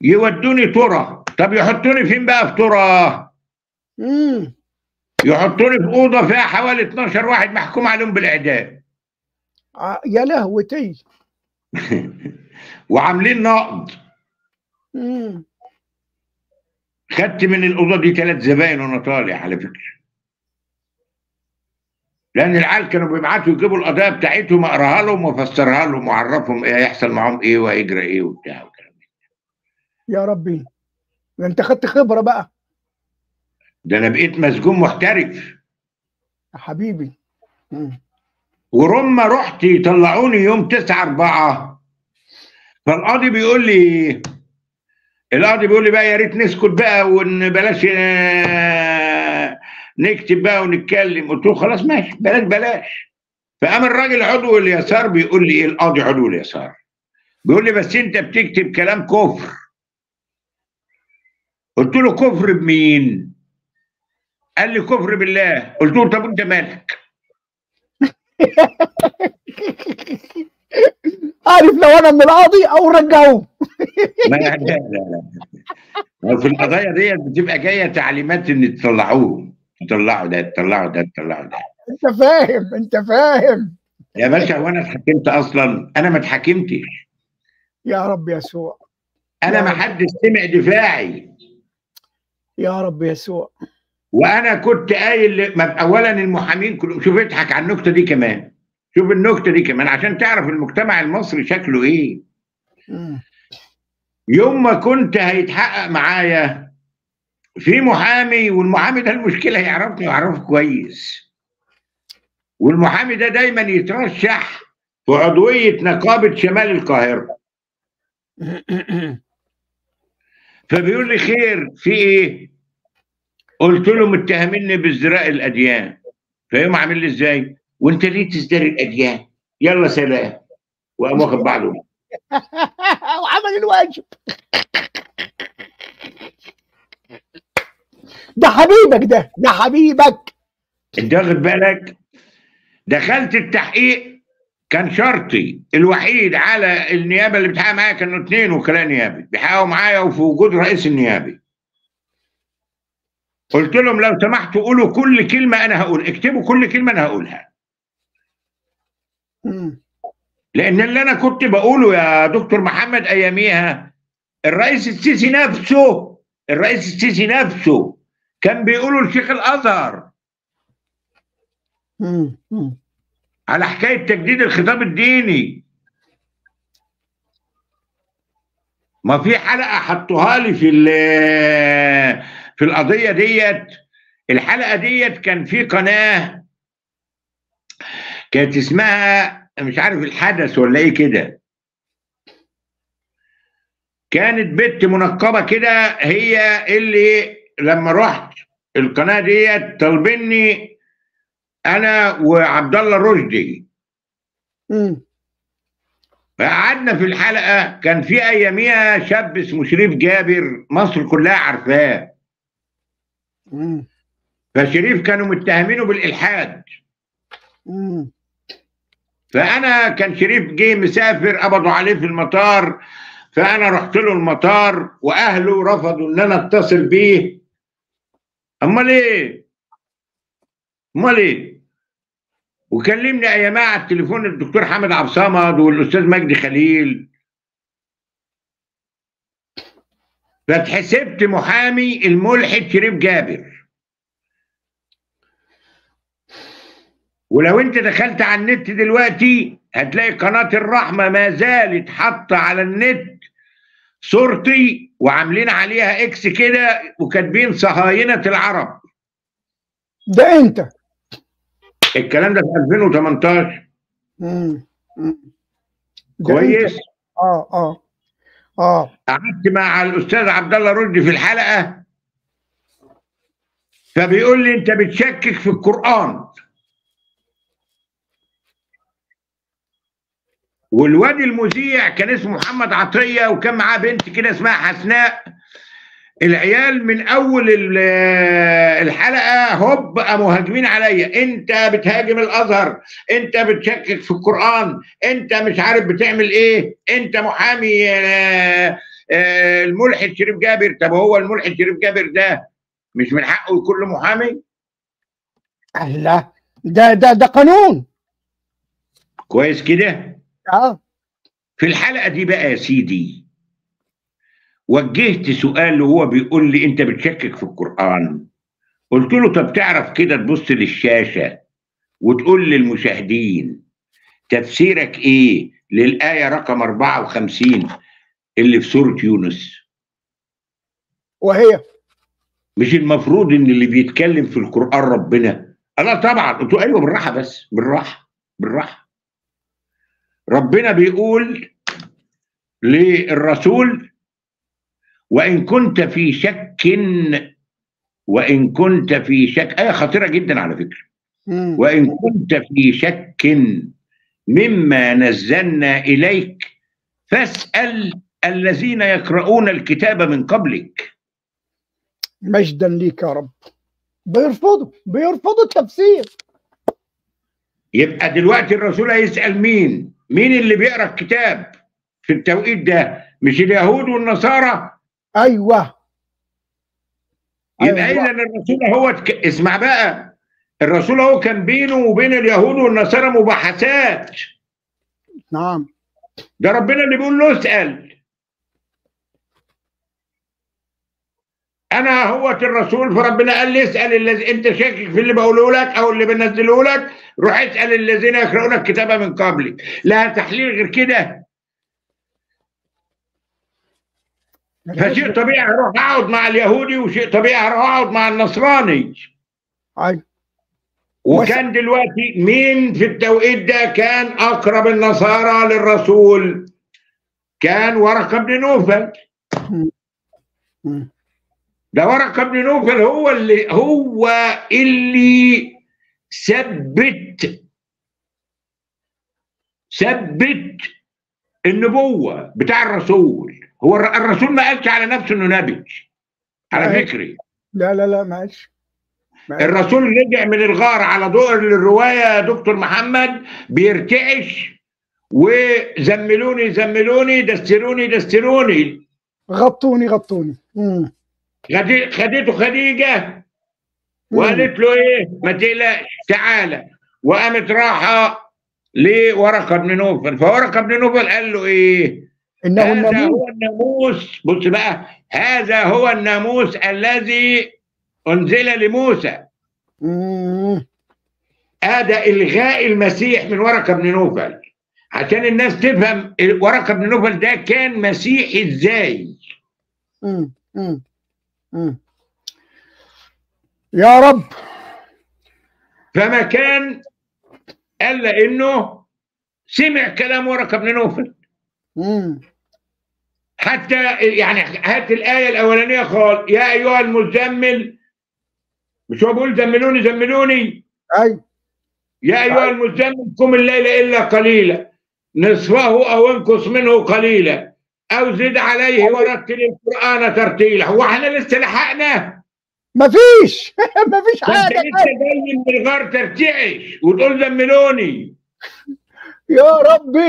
يودوني ترى. طب يحطوني فين بقى في ترى؟ يحطوني في اوضه فيها حوالي 12 واحد محكوم عليهم بالاعدام. يا لهوتي. وعاملين نقد. خدت من الاوضه دي 3 زباين وانا طالع على فكره. لأن العيال كانوا بيبعتوا يجيبوا القضايا بتاعتهم أقراها لهم وأفسرها لهم وأعرفهم إيه هيحصل معاهم إيه وهيجري إيه وبتاع والكلام ده. يا ربي، ده أنت خدت خبرة بقى. ده أنا بقيت مسجون محترف. يا حبيبي. ورما رحت يطلعوني يوم 9/4. فالقاضي بيقول لي بقى يا ريت نسكت بقى وبلاش نكتب بقى ونتكلم. قلت له خلاص ماشي بلاش بلاش. فقام الراجل عضو اليسار بيقول لي ايه، القاضي عضو اليسار بيقول لي بس انت بتكتب كلام كفر. قلت له كفر بمين؟ قال لي كفر بالله. قلت له طب انت مالك؟ عارف لو انا من القاضي او رجعوه. ما لا لا لا، في القضايا ديت بتبقى جايه تعليمات ان تطلعوه، تطلعوا ده، تطلعوا ده، تطلعوا ده. انت فاهم، انت فاهم يا باشا. وانا اتحكمت اصلا؟ انا ما اتحكمتش. يا رب يسوع. انا ما حدش سمع دفاعي. يا رب يسوع. وانا كنت قايل اولا المحامين كلهم، شوف اضحك على النكته دي كمان، شوف النكته دي كمان عشان تعرف المجتمع المصري شكله ايه. يوم ما كنت هيتحقق معايا في محامي، والمحامي ده المشكله يعرفني ويعرفه كويس، والمحامي ده دايما يترشح في عضويه نقابه شمال القاهره. فبيقول لي خير في ايه؟ قلت له متهميني بازدراء الاديان. فيقوم عامل لي ازاي؟ وانت ليه تزدري الاديان؟ يلا سلام. وقام واخد بعضه وعمل الواجب. ده حبيبك، ده حبيبك. انت واخد بالك؟ دخلت التحقيق، كان شرطي الوحيد على النيابه اللي بتحقق معايا، كانوا 2 وكلاء نيابي بيحققوا معايا وفي وجود رئيس النيابي. قلت لهم لو سمحتوا قولوا كل كلمه انا هقول، اكتبوا كل كلمه انا هقولها. لان اللي انا كنت بقوله يا دكتور محمد اياميها الرئيس السيسي نفسه، كان بيقولوا لشيخ الازهر على حكايه تجديد الخطاب الديني. ما في حلقه حطوها لي في القضيه ديت. الحلقه ديت كان في قناه كانت اسمها مش عارف الحدث ولا ايه كده، كانت بنت منقبه كده هي اللي لما رحت القناه ديت طالبني انا وعبد الله رشدي. فقعدنا في الحلقه، كان في اياميها شاب اسمه شريف جابر، مصر كلها عارفاه. فشريف كانوا متهمينه بالالحاد. فانا كان شريف جه مسافر، قبضوا عليه في المطار، فأنا رحت له المطار وأهله رفضوا إن أنا أتصل بيه. أمال إيه؟ أمال إيه؟ وكلمني أيامها على التليفون الدكتور حامد عبد الصمد والأستاذ مجدي خليل. فاتحسبت محامي الملحد شريف جابر. ولو أنت دخلت على النت دلوقتي هتلاقي قناة الرحمة ما زالت حاطة على النت صورتي وعاملين عليها اكس كده وكاتبين صهاينة العرب. ده انت الكلام ده في 2018. كويس. قعدت مع الاستاذ عبد الله رشدي في الحلقة، فبيقول لي انت بتشكك في القرآن. والواد المذيع كان اسمه محمد عطيه وكان معاه بنت كده اسمها حسناء. العيال من اول الحلقه هوب قاموا هاجمين عليا، انت بتهاجم الازهر، انت بتشكك في القران، انت مش عارف بتعمل ايه، انت محامي الملحد شريف جابر. طب هو الملحد شريف جابر ده مش من حقه يكون له محامي؟ الله، ده قانون كويس كده. في الحلقة دي بقى يا سيدي وجهت سؤال وهو بيقول لي انت بتشكك في القرآن. قلت له طب تعرف كده تبص للشاشة وتقول للمشاهدين تفسيرك ايه للآية رقم 54 اللي في سورة يونس؟ وهي مش المفروض ان اللي بيتكلم في القرآن ربنا؟ الله طبعا. قلت له ايوه بالراحة، بس بالراحة بالراحة. ربنا بيقول للرسول وإن كنت في شك، وإن كنت في شك، آية خطيرة جدا على فكرة، وإن كنت في شك مما نزلنا إليك فاسأل الذين يقرؤون الكتاب من قبلك. مجدا ليك يا رب. بيرفضوا التفسير. يبقى دلوقتي الرسول هيسأل مين؟ مين اللي بيقرا الكتاب في التوقيت ده؟ مش اليهود والنصارى؟ ايوه. يبقى اذا الرسول هو اسمع بقى، الرسول هو كان بينه وبين اليهود والنصارى مباحثات. نعم. ده ربنا اللي بيقول له اسال. انا هوت الرسول، فربنا قال لي اسال الذي انت شاكك في اللي بقوله لك او اللي بنزله لك، روح اسال الذين يقرؤون الكتاب من قبلك. لا تحليل غير كده. فشيء طبيعي هروح اقعد مع اليهودي وشيء طبيعي هروح اقعد مع النصراني. ايوه. وكان دلوقتي مين في التوقيت ده كان اقرب النصارى للرسول؟ كان ورقة بن نوفل. ده ورقة بن نوفل هو اللي ثبت النبوة بتاع الرسول. هو الرسول ما قالش على نفسه انه نبي على فكرة. لا لا لا ما قالش. الرسول رجع من الغار على ضوء الرواية يا دكتور محمد بيرتعش، وزملوني زملوني، دستروني دستروني، غطوني غطوني. خديته خديجة وقالت له ايه؟ ما تقلقش تعالى، وقامت راحه لورقه بن نوفل. فورقه بن نوفل قال له ايه؟ انه هذا هو الناموس. بص بقى، هذا هو الناموس الذي انزل لموسى. هذا الغاء المسيح من ورقه بن نوفل عشان الناس تفهم ورقه بن نوفل ده كان مسيحي ازاي. يا رب. فما كان الا انه سمع كلام ورقه بن نوفل. حتى يعني هات الايه الاولانيه خالص، يا ايها المزمل، مش هو بيقول زملوني زملوني؟ ايوه. يا ايها المزمل قم الليل الا قليلا، نصفه او انقص منه قليلا، او زد عليه ورتل القران ترتيلا. هو احنا لسه لحقنا؟ مفيش مفيش حاجه. انت لسه جاي من الغار ترتعش وتقول زملوني. يا ربي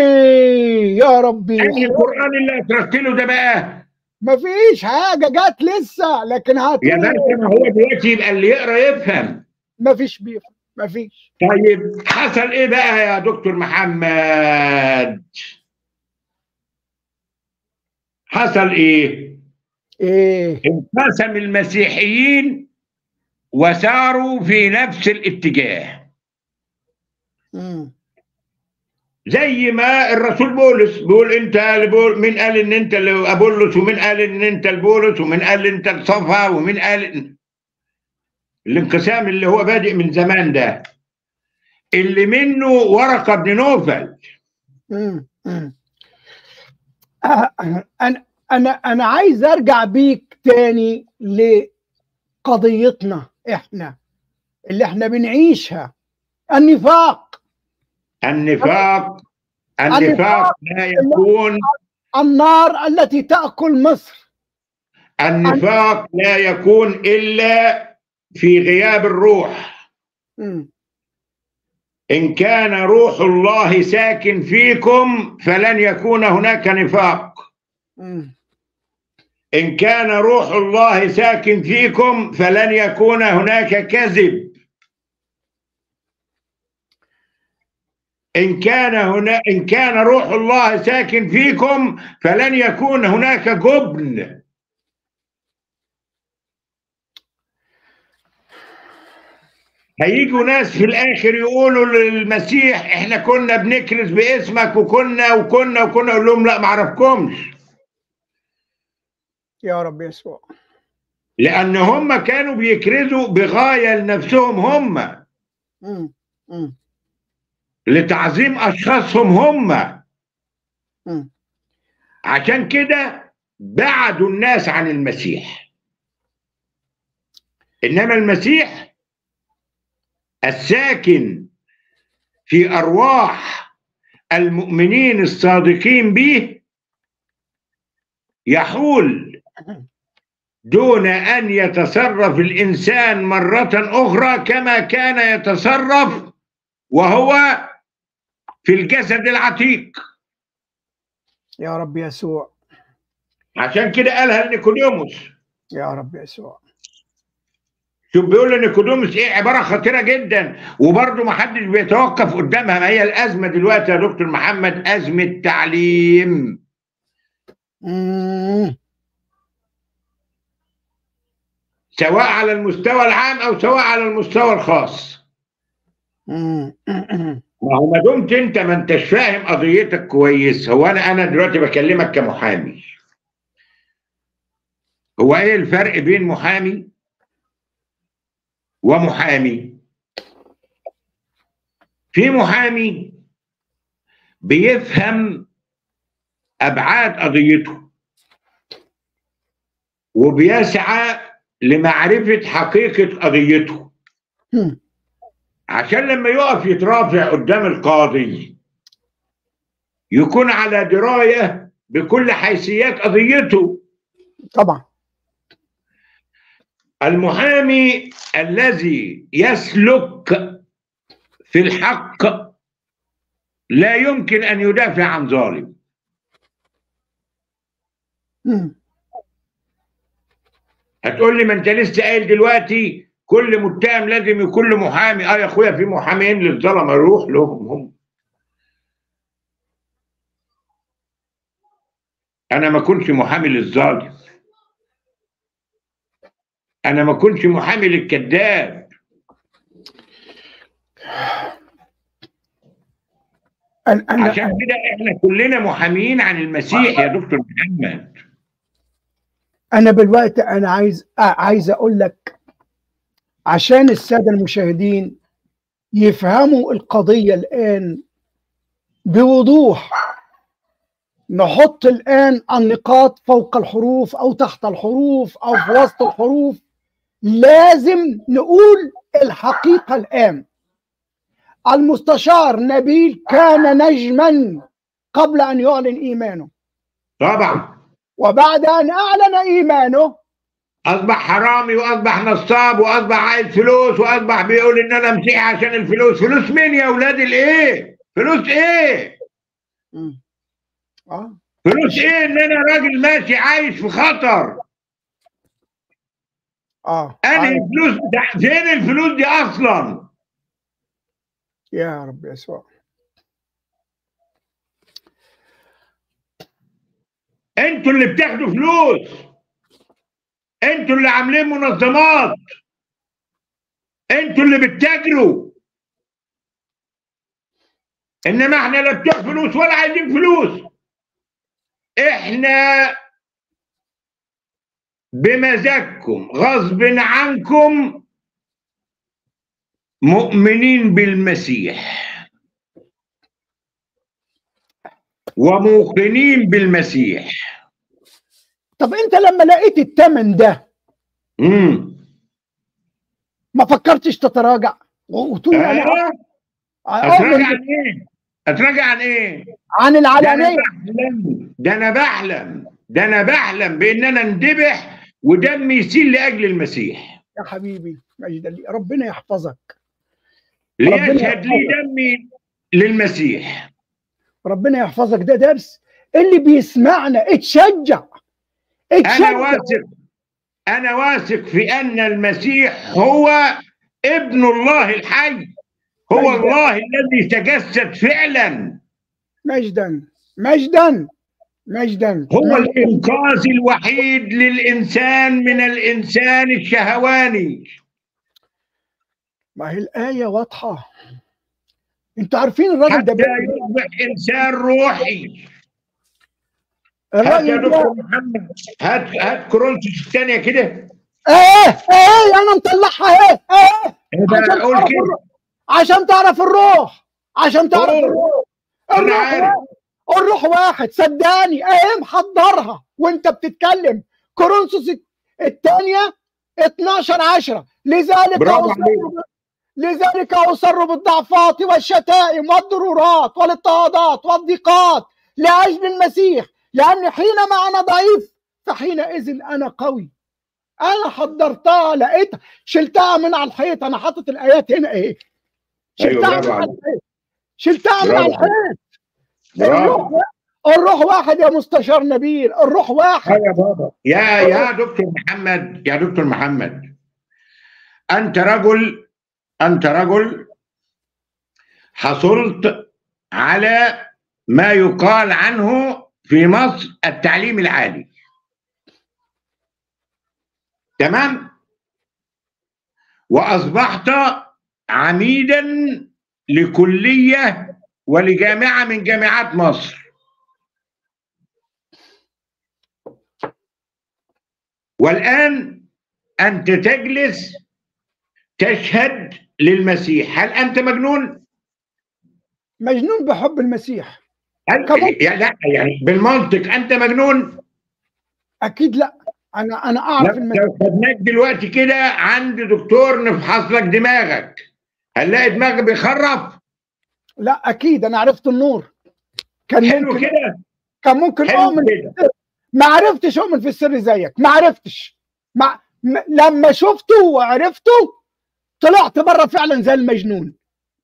يا ربي. يعني القرآن اللي أشرت له ده بقى مفيش حاجة جات لسه، لكن هاتوا يا باشا. ما هو دلوقتي يبقى اللي يقرأ يفهم. مفيش بيفهم، مفيش. طيب حصل إيه بقى يا دكتور محمد؟ حصل إيه؟ إيه؟ انقسم المسيحيين وساروا في نفس الاتجاه. زي ما الرسول بولس بيقول انت مين قال ان انت لابولس، ومين قال ان انت لبولس، ومين قال انت لصفا، ومين قال. الانقسام اللي هو بادئ من زمان ده اللي منه ورقه بن نوفل. انا عايز ارجع بيك تاني لقضيتنا احنا اللي احنا بنعيشها، النفاق لا يكون، النار التي تأكل مصر. النفاق لا يكون إلا في غياب الروح. إن كان روح الله ساكن فيكم فلن يكون هناك نفاق. إن كان روح الله ساكن فيكم فلن يكون هناك كذب. إن كان روح الله ساكن فيكم فلن يكون هناك جبن. هيجوا ناس في الآخر يقولوا للمسيح إحنا كنا بنكرز باسمك وكنا أقول لهم لا معرفكمش يا رب يسوع، لأن هم كانوا بيكرزوا بغاية لنفسهم هم لتعظيم أشخاصهم هم. عشان كده بعدوا الناس عن المسيح، إنما المسيح الساكن في أرواح المؤمنين الصادقين به يحول دون أن يتصرف الإنسان مرة أخرى كما كان يتصرف وهو في الجسد العتيق يا رب يسوع. عشان كده قالها لنيكوديموس يا رب يسوع. شوف بيقول لنيكوديموس ايه، عباره خطيره جدا وبرده ما حدش بيتوقف قدامها. ما هي الازمه دلوقتي يا دكتور محمد؟ ازمه تعليم. سواء على المستوى العام او سواء على المستوى الخاص. ما دمت انت ما انتش فاهم قضيتك كويس. هو انا دلوقتي بكلمك كمحامي. هو ايه الفرق بين محامي ومحامي؟ في محامي بيفهم ابعاد قضيته وبيسعى لمعرفة حقيقة قضيته عشان لما يقف يترافع قدام القاضي يكون على دراية بكل حيثيات قضيته. طبعا المحامي الذي يسلك في الحق لا يمكن أن يدافع عن ظالم. هتقول لي ما انت لسه قايل دلوقتي كل متهم لازم يكون له محامي. يا اخويا في محامين للظلمه يروح لهم هم. انا ما كنتش محامي للظالم، انا ما كنتش محامي للكذاب. عشان كده احنا كلنا محامين عن المسيح يا دكتور محمد. انا بالوقت انا عايز اقول لك عشان السادة المشاهدين يفهموا القضية الآن بوضوح، نحط الآن النقاط فوق الحروف أو تحت الحروف أو في وسط الحروف. لازم نقول الحقيقة الآن. المستشار نبيل كان نجما قبل أن يعلن إيمانه طبعا، وبعد أن أعلن إيمانه أصبح حرامي وأصبح نصاب وأصبح عايز فلوس وأصبح بيقول إن أنا مسيحي عشان الفلوس. فلوس مين يا أولاد الإيه؟ فلوس ايه؟ فلوس ايه ان انا راجل ماشي عايش في خطر؟ انا الفلوس فين الفلوس دي اصلا؟ يا رب يسوع. انتوا اللي بتاخدوا فلوس، انتوا اللي عاملين منظمات، انتوا اللي بتتاجروا، انما احنا لا بتوع فلوس ولا عايزين فلوس. احنا بمزاجكم غصب عنكم مؤمنين بالمسيح وموقنين بالمسيح. طب انت لما لقيت الثمن ده ما فكرتش تتراجع وتقول انا اتراجع عن ايه؟ اتراجع عن ايه؟ عن العلانيه. ده انا بحلم، ده انا بحلم بان انا اندبح ودمي يسيل لاجل المسيح. يا حبيبي ربنا يحفظك، ليشهد لي دمي للمسيح. ربنا يحفظك، ده درس اللي بيسمعنا. اتشجع اتشجع. انا واثق، انا واثق في ان المسيح هو ابن الله الحي، هو مجداً. الله الذي تجسد فعلا. مجدا مجدا مجدا. هو مجداً. الانقاذ الوحيد للانسان من الانسان الشهواني. ما هي الآية واضحة، انتوا عارفين الراجل ده يصبح انسان روحي. الراجل ده محمد، هات كرونتش الثانيه كده. ايه انا مطلعها. ايه عشان تعرف الروح، عشان تعرف الروح. الروح واحد صدقني. ايه محضرها وانت بتتكلم. كورنثوس الثانيه 12:10 لذلك أصر بالضعفات والشتائم والضرورات والاضطهادات والضيقات لأجل المسيح، لأن حينما أنا ضعيف فحينئذ أنا قوي. أنا حضرتها، لقيتها، شلتها من على الحيط. أنا حاطط الآيات هنا أهي، شلتها من على الحيط، شلتها من على الحيط. الروح واحد يا مستشار نبيل، الروح واحد يا بابا. يا دكتور محمد، يا دكتور محمد، أنت رجل حصلت على ما يقال عنه في مصر التعليم العالي، تمام؟ وأصبحت عميدا لكلية ولجامعة من جامعات مصر، والآن أنت تجلس تشهد للمسيح. هل أنت مجنون؟ مجنون بحب المسيح. لا يعني بالمنطق أنت مجنون؟ أكيد لا. أنا أعرف المسيح. لو خدناك دلوقتي كده عند دكتور نفحص لك دماغك، هنلاقي دماغك بيخرف؟ لا أكيد. أنا عرفت النور. حلو كده. كان ممكن أؤمن ما عرفتش أؤمن في السر زيك، ما عرفتش. لما شفته وعرفته طلعت بره فعلا زي المجنون.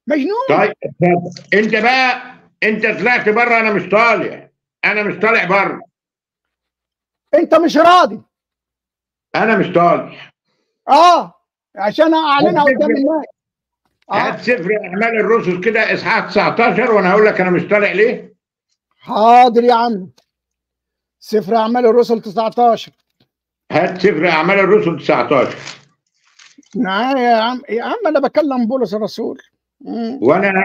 مجنون. طيب انت بقى، انت طلعت بره. انا مش طالع، انا مش طالع بره. انت مش راضي. انا مش طالع. عشان اعلنها قدام الناس. هات سفر اعمال الرسل كده اصحاح 19 وانا هقول لك انا مش طالع ليه. حاضر يا عم. سفر اعمال الرسل 19. هات سفر اعمال الرسل 19. نعم يا عم، يا عم انا بكلم بولس الرسول. وانا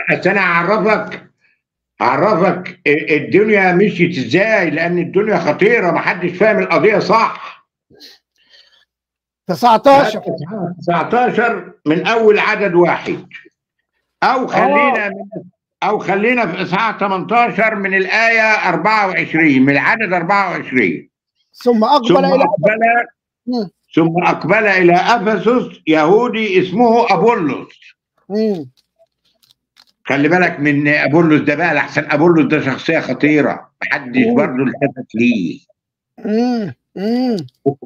اعرفك الدنيا مشيت ازاي، لان الدنيا خطيره، ما حدش فاهم القضيه صح. 19 من اول عدد واحد، او خلينا في اصحاح 18 من الايه 24، من العدد 24. ثم أقبل إلى أفسس يهودي اسمه أبولُّس. خلي بالك من أبولُّس ده بقى، لأحسن أبولُّس ده شخصية خطيرة، محدش برضه التفت ليه.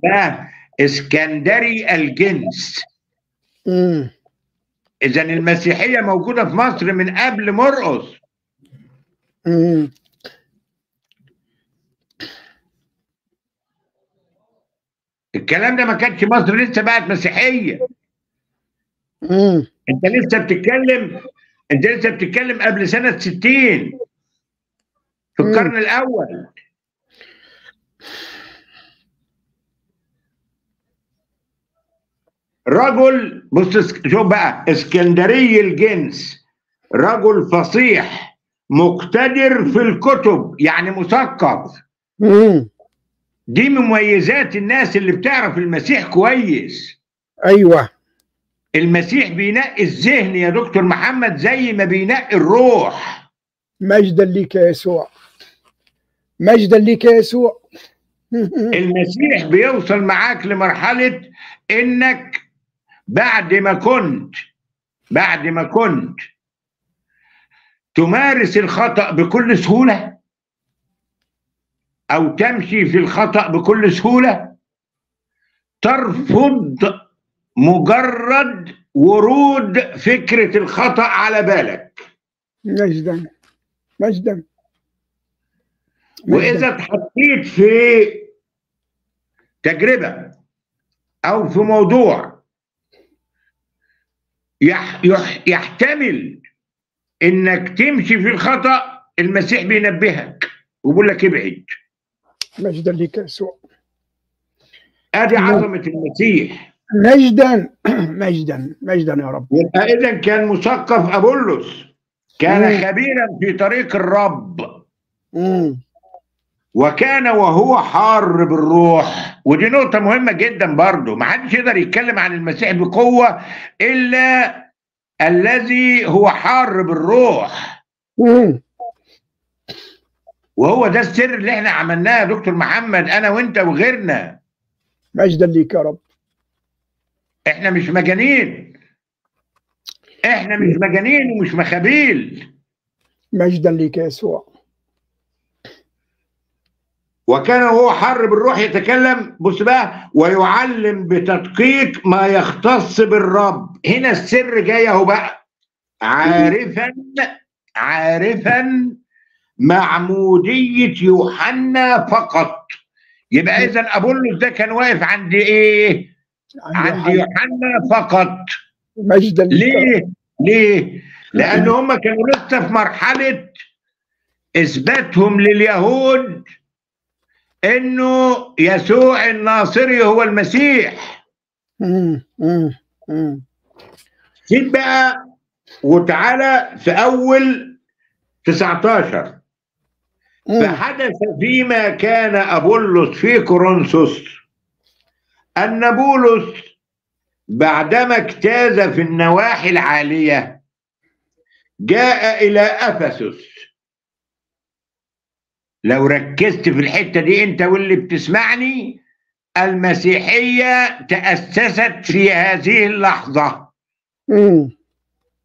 ده اسكندري الجنس. إذا المسيحية موجودة في مصر من قبل مرقس. الكلام ده ما كانش مصر لسه بقت مسيحيه. انت لسه بتتكلم قبل سنه 60 في القرن الاول. رجل، بص شوف بقى، اسكندري الجنس، رجل فصيح مقتدر في الكتب، يعني مثقف. دي مميزات الناس اللي بتعرف المسيح كويس. ايوه، المسيح بينقي الذهن يا دكتور محمد زي ما بينقي الروح. مجدا ليك يا يسوع، مجدا ليك يا يسوع. المسيح بيوصل معاك لمرحلة انك بعد ما كنت تمارس الخطأ بكل سهولة او تمشي في الخطأ بكل سهولة، ترفض مجرد ورود فكرة الخطأ على بالك. مجدا مجدا. واذا اتحطيت في تجربة او في موضوع يحتمل انك تمشي في الخطأ، المسيح بينبهك وبيقول لك ابعد. مجدا ليك يسوع. ادي عظمة المسيح. مجدا مجدا مجدا يا رب. يبقى اذا كان مثقف أبولُّس، كان خبيرا في طريق الرب، وكان وهو حار بالروح. ودي نقطة مهمة جدا برضو، محدش يقدر يتكلم عن المسيح بقوة إلا الذي هو حار بالروح. وهو ده السر اللي احنا عملناه يا دكتور محمد، أنا وأنت وغيرنا. مجدا ليك يا رب. احنا مش مجانين، احنا مش مجانين ومش مخابيل. مجدا ليك يا يسوع. وكان هو حر بالروح يتكلم، بص بقى، ويعلم بتدقيق ما يختص بالرب. هنا السر جاي اهو بقى، عارفا معمودية يوحنا فقط. يبقى اذا أبولُّس ده كان واقف عند ايه؟ عند يوحنا فقط. مجدا ليه؟ ليه؟ لان هم كانوا لسه في مرحلة اثباتهم لليهود انه يسوع الناصري هو المسيح. سيب بقى وتعالى في اول 19. فحدث فيما كان أبولُّس في كورنثوس ان بولس بعدما اجتاز في النواحي العالية جاء الى أفسس. لو ركزت في الحتة دي انت واللي بتسمعني، المسيحية تأسست في هذه اللحظة.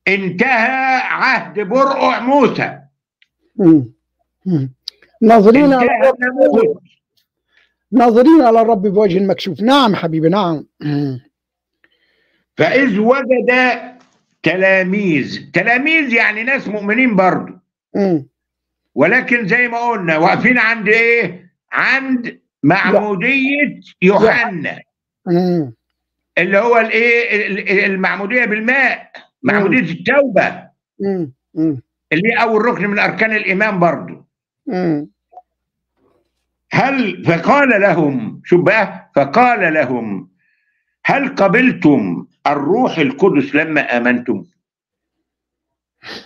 انتهى عهد برقع موسى. ناظرين على الرب بوجه مكشوف. نعم حبيبي، نعم. فإذ وجد تلاميذ يعني ناس مؤمنين برضو، ولكن زي ما قلنا واقفين عند ايه؟ عند معمودية يوحنا، اللي هو الايه؟ المعمودية بالماء، معمودية التوبة، اللي هي اول ركن من اركان الايمان برضو. فقال لهم هل قبلتم الروح القدس لما امنتم؟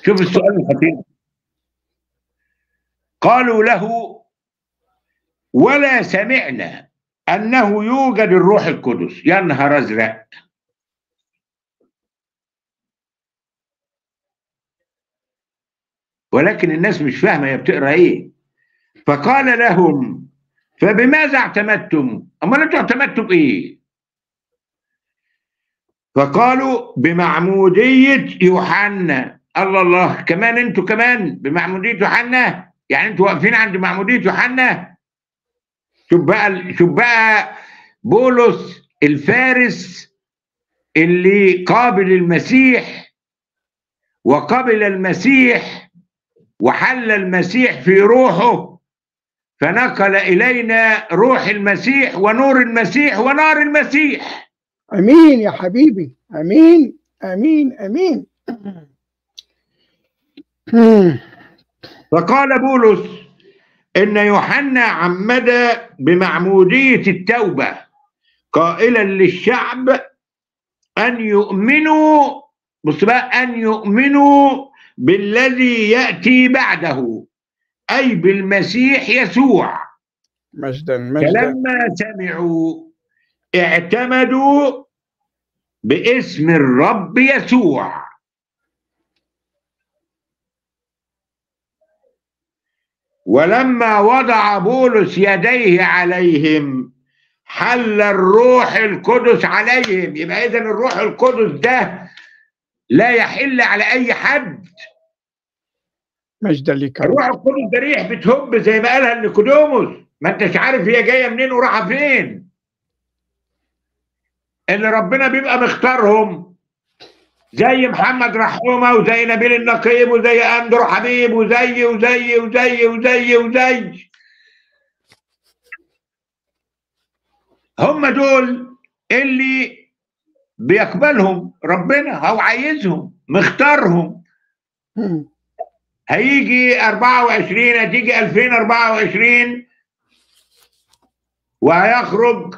شوف السؤال الخطير. قالوا له ولا سمعنا انه يوجد الروح القدس. يا نهار ازرق، ولكن الناس مش فاهمه هي بتقرا ايه. فقال لهم فبماذا اعتمدتم؟ امال انتوا اعتمدتوا بايه؟ فقالوا بمعموديه يوحنا. الله، كمان انتوا كمان بمعموديه يوحنا؟ يعني انتوا واقفين عند معمودية يوحنا؟ شوف بقى بولس الفارس اللي قابل المسيح وقبل المسيح وحل المسيح في روحه فنقل إلينا روح المسيح ونور المسيح ونار المسيح. أمين يا حبيبي، أمين أمين أمين. فقال بولس إن يوحنا عمد بمعمودية التوبة قائلا للشعب أن يؤمنوا، بص بقى، أن يؤمنوا بالذي يأتي بعده، أي بالمسيح يسوع. مجداً. فلما سمعوا اعتمدوا باسم الرب يسوع. ولما وضع بولس يديه عليهم حل الروح القدس عليهم. يبقى إذن الروح القدس ده لا يحل على أي حد. مجدا لك. الروح القدس ده ريح بتهب زي ما قالها نيكوديموس، ما انتش عارف هي جايه منين وراحه فين. اللي ربنا بيبقى مختارهم زي محمد رحومه وزي نبيل النقيب وزي اندرو حبيب وزي وزي وزي وزي وزي هم دول اللي بيقبلهم ربنا، هو عايزهم مختارهم. هيجي 24، هتيجي 2024 وهيخرج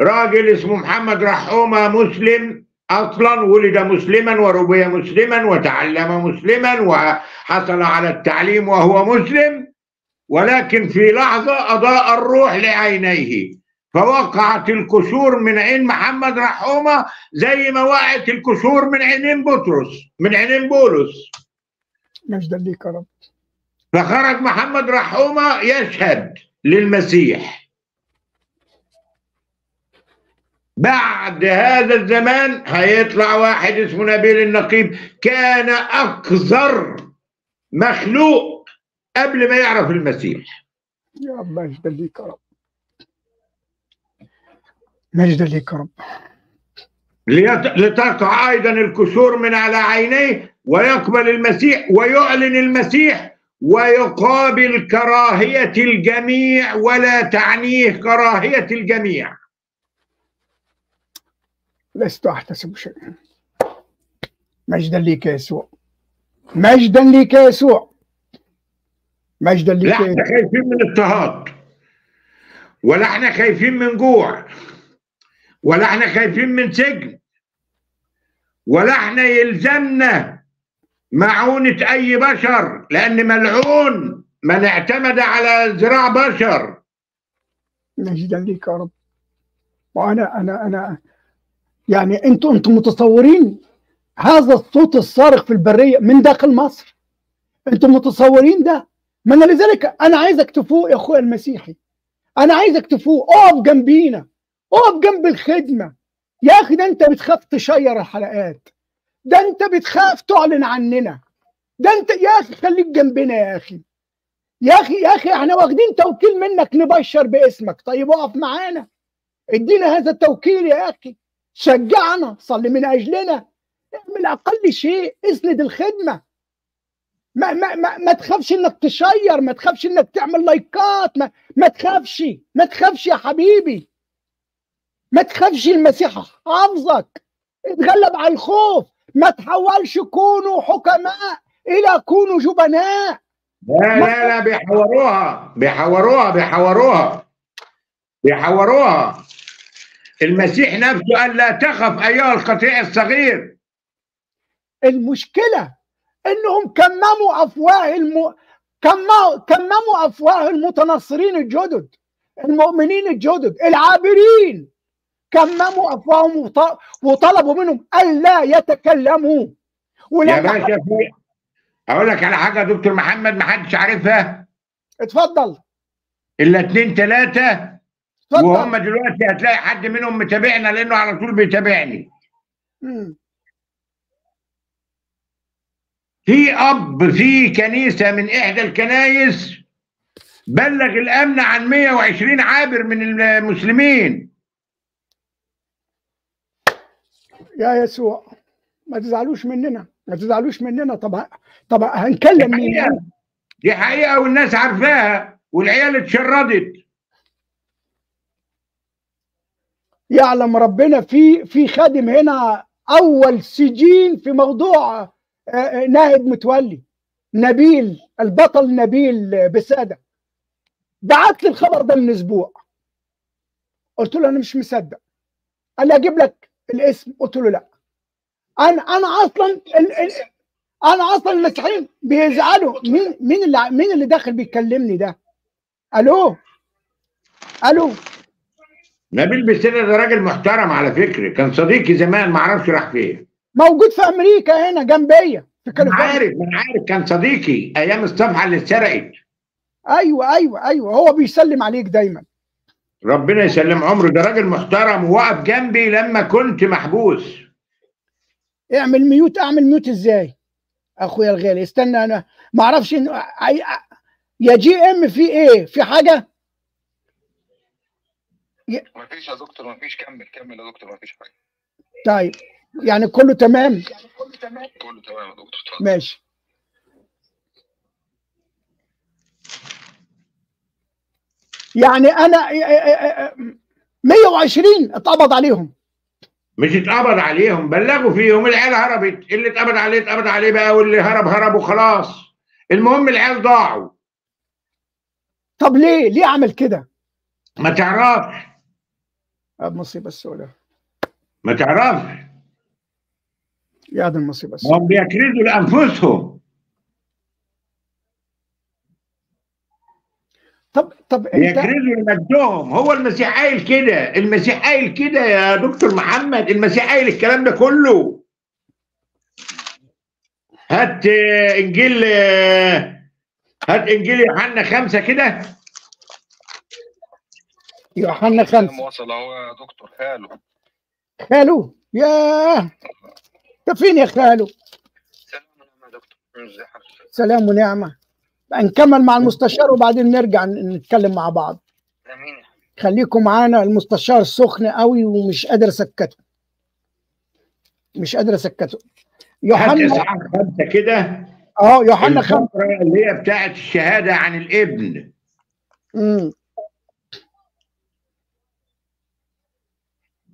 راجل اسمه محمد رحومه، مسلم اصلا، ولد مسلما وربي مسلما وتعلم مسلما وحصل على التعليم وهو مسلم، ولكن في لحظه اضاء الروح لعينيه فوقعت الكسور من عين محمد رحومه زي ما وقعت الكسور من عينين بطرس، من عينين بولس. مجدا ليك يا رب. فخرج محمد رحومه يشهد للمسيح. بعد هذا الزمان هيطلع واحد اسمه نبيل النقيب، كان اقذر مخلوق قبل ما يعرف المسيح. يا رب مجدا ليك يا رب، مجدا ليك يا رب. لتقع ايضا الكسور من على عينيه ويقبل المسيح ويعلن المسيح ويقابل كراهية الجميع ولا تعنيه كراهية الجميع. لست أحتسب شيئا. مجدا ليك يا يسوع، مجدا ليك يا يسوع، مجدا ليك. لا احنا خايفين من اضطهاد، ولا احنا خايفين من جوع، ولا احنا خايفين من سجن، ولا احنا يلزمنا معونة أي بشر، لأن ملعون من اعتمد على ذراع بشر. مجدا ليك يا رب. وأنا أنا أنا يعني أنتم متصورين هذا الصوت الصارخ في البرية من داخل مصر؟ أنتم متصورين ده؟ من لذلك أنا عايزك تفوق يا أخويا المسيحي، أنا عايزك تفوق، أقف جنبينا، أقف جنب الخدمة. يا أخي ده أنت بتخاف تشير الحلقات، ده انت بتخاف تعلن عننا، ده انت يا اخي خليك جنبنا يا اخي، يا اخي يا اخي احنا واخدين توكيل منك نبشر باسمك. طيب اقف معانا، ادينا هذا التوكيل يا اخي، شجعنا، صلي من اجلنا، اعمل اقل شيء، اسند الخدمه، ما تخافش انك تشير، ما تخافش انك تعمل لايكات، ما تخافش، ما تخافش يا حبيبي، ما تخافش، المسيح حافظك. اتغلب على الخوف، ما تحولش كونوا حكماء إلى كونوا جبناء. لا لا لا، بيحوروها بيحوروها بيحوروها بيحوروها. المسيح نفسه قال لا تخف أيها القطيع الصغير. المشكلة إنهم كمموا أفواه كمموا أفواه المتنصرين الجدد، المؤمنين الجدد العابرين، كمموا أفواههم وطلبوا منهم ألا يتكلموا. يا باشا في، أقول لك على حاجة يا دكتور محمد محدش عارفها. اتفضل. إلا 2 3 وهم دلوقتي هتلاقي حد منهم متابعنا لأنه على طول بيتابعني. في أب في كنيسة من إحدى الكنايس بلغ الأمن عن 120 عابر من المسلمين. يا يسوع ما تزعلوش مننا، ما تزعلوش مننا. طب هنكلم مين؟ دي حقيقة والناس عارفاها والعيال اتشردت. يعلم ربنا في خادم هنا أول سجين في موضوع ناهد متولي، نبيل البطل نبيل بسادة، بعت لي الخبر ده من أسبوع. قلت له أنا مش مصدق. قال لي أجيب لك الاسم، قلت له لا. أنا أصلا المسيحيين بيزعلوا. مين اللي داخل بيكلمني ده؟ ألو ألو. نبيل بسادة ده راجل محترم على فكرة، كان صديقي زمان، معرفش راح فين. موجود في أمريكا هنا جنبيا في كاليفورنيا. أنا عارف كان صديقي أيام الصفحة اللي اتسرقت. أيوه هو بيسلم عليك دايما. ربنا يسلم عمره، ده راجل محترم ووقف جنبي لما كنت محبوس. اعمل ميوت، اعمل ميوت ازاي؟ اخويا الغالي استنى، انا ما اعرفش يا جي ام في ايه، في حاجه؟ مفيش يا دكتور، مفيش. كمل يا دكتور، مفيش حاجه. طيب يعني كله تمام؟ كله تمام يا دكتور، اتفضل. ماشي. يعني انا 120 اتقبض عليهم. مش اتقبض عليهم، بلغوا فيهم، العيال هربت، اللي اتقبض عليه بقى، واللي هرب وخلاص. المهم العيال ضاعوا. طب ليه عمل كده؟ ما تعرفش. المصيبه السوداء. ما تعرفش. يا دي المصيبه السوداء. هم بيكردوا لانفسهم. طب يكرزوا لمجدهم. هو المسيح قايل كده، المسيح قايل كده يا دكتور محمد، المسيح قايل الكلام ده كله. هات انجيل يوحنا 5 كده. يوحنا 5 وصل اهو يا دكتور. خالو ياه، ده فين يا خالو؟ سلام ونعمه يا دكتور. ازي حضرتك؟ سلام ونعمه. نكمل مع المستشار وبعدين نرجع نتكلم مع بعض. امين. خليكم معانا، المستشار سخن قوي ومش قادر اسكته، مش قادر اسكته. يوحنا 5 كده. يوحنا 5 اللي هي بتاعت الشهاده عن الابن.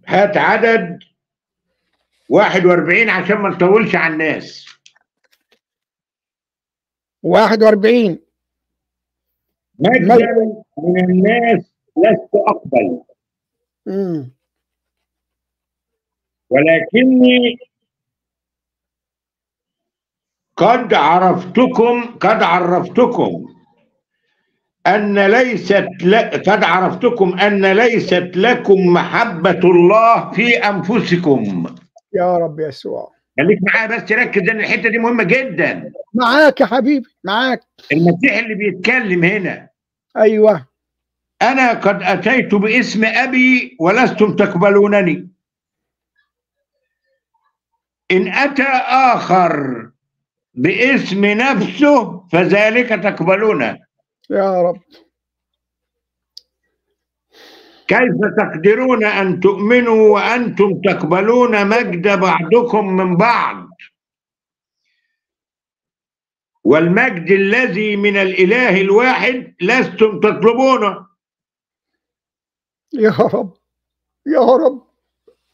هات عدد 41 عشان ما نطولش على الناس. 41. مجد من الناس لست أقبل، ولكني قد عرفتكم أن ليست لكم محبة الله في أنفسكم. يا رب يسوع. خليك معايا بس، ركز، لان الحته دي مهمه جدا. معاك يا حبيبي، معاك. المسيح اللي بيتكلم هنا. ايوه. انا قد اتيت باسم ابي ولستم تقبلونني. ان اتى اخر باسم نفسه فذلك تقبلونه. يا رب. كيف تقدرون أن تؤمنوا وأنتم تقبلون مجد بعضكم من بعض؟ والمجد الذي من الإله الواحد لستم تطلبونه. يا رب يا رب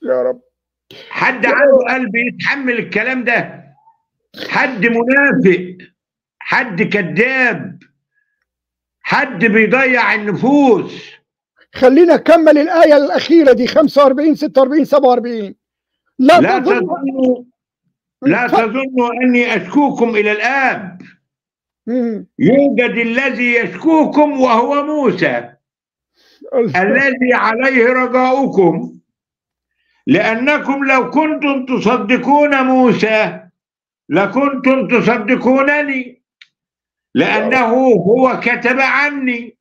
يا رب. حد عنده قلب يتحمل الكلام ده؟ حد منافق، حد كذاب، حد بيضيع النفوس. خلينا نكمل الآية الأخيرة دي، 45 46 47. لا تظنوا أني أشكوكم إلى الآب. يوجد الذي يشكوكم وهو موسى الذي عليه رجاؤكم، لأنكم لو كنتم تصدقون موسى لكنتم تصدقونني، لأنه هو كتب عني.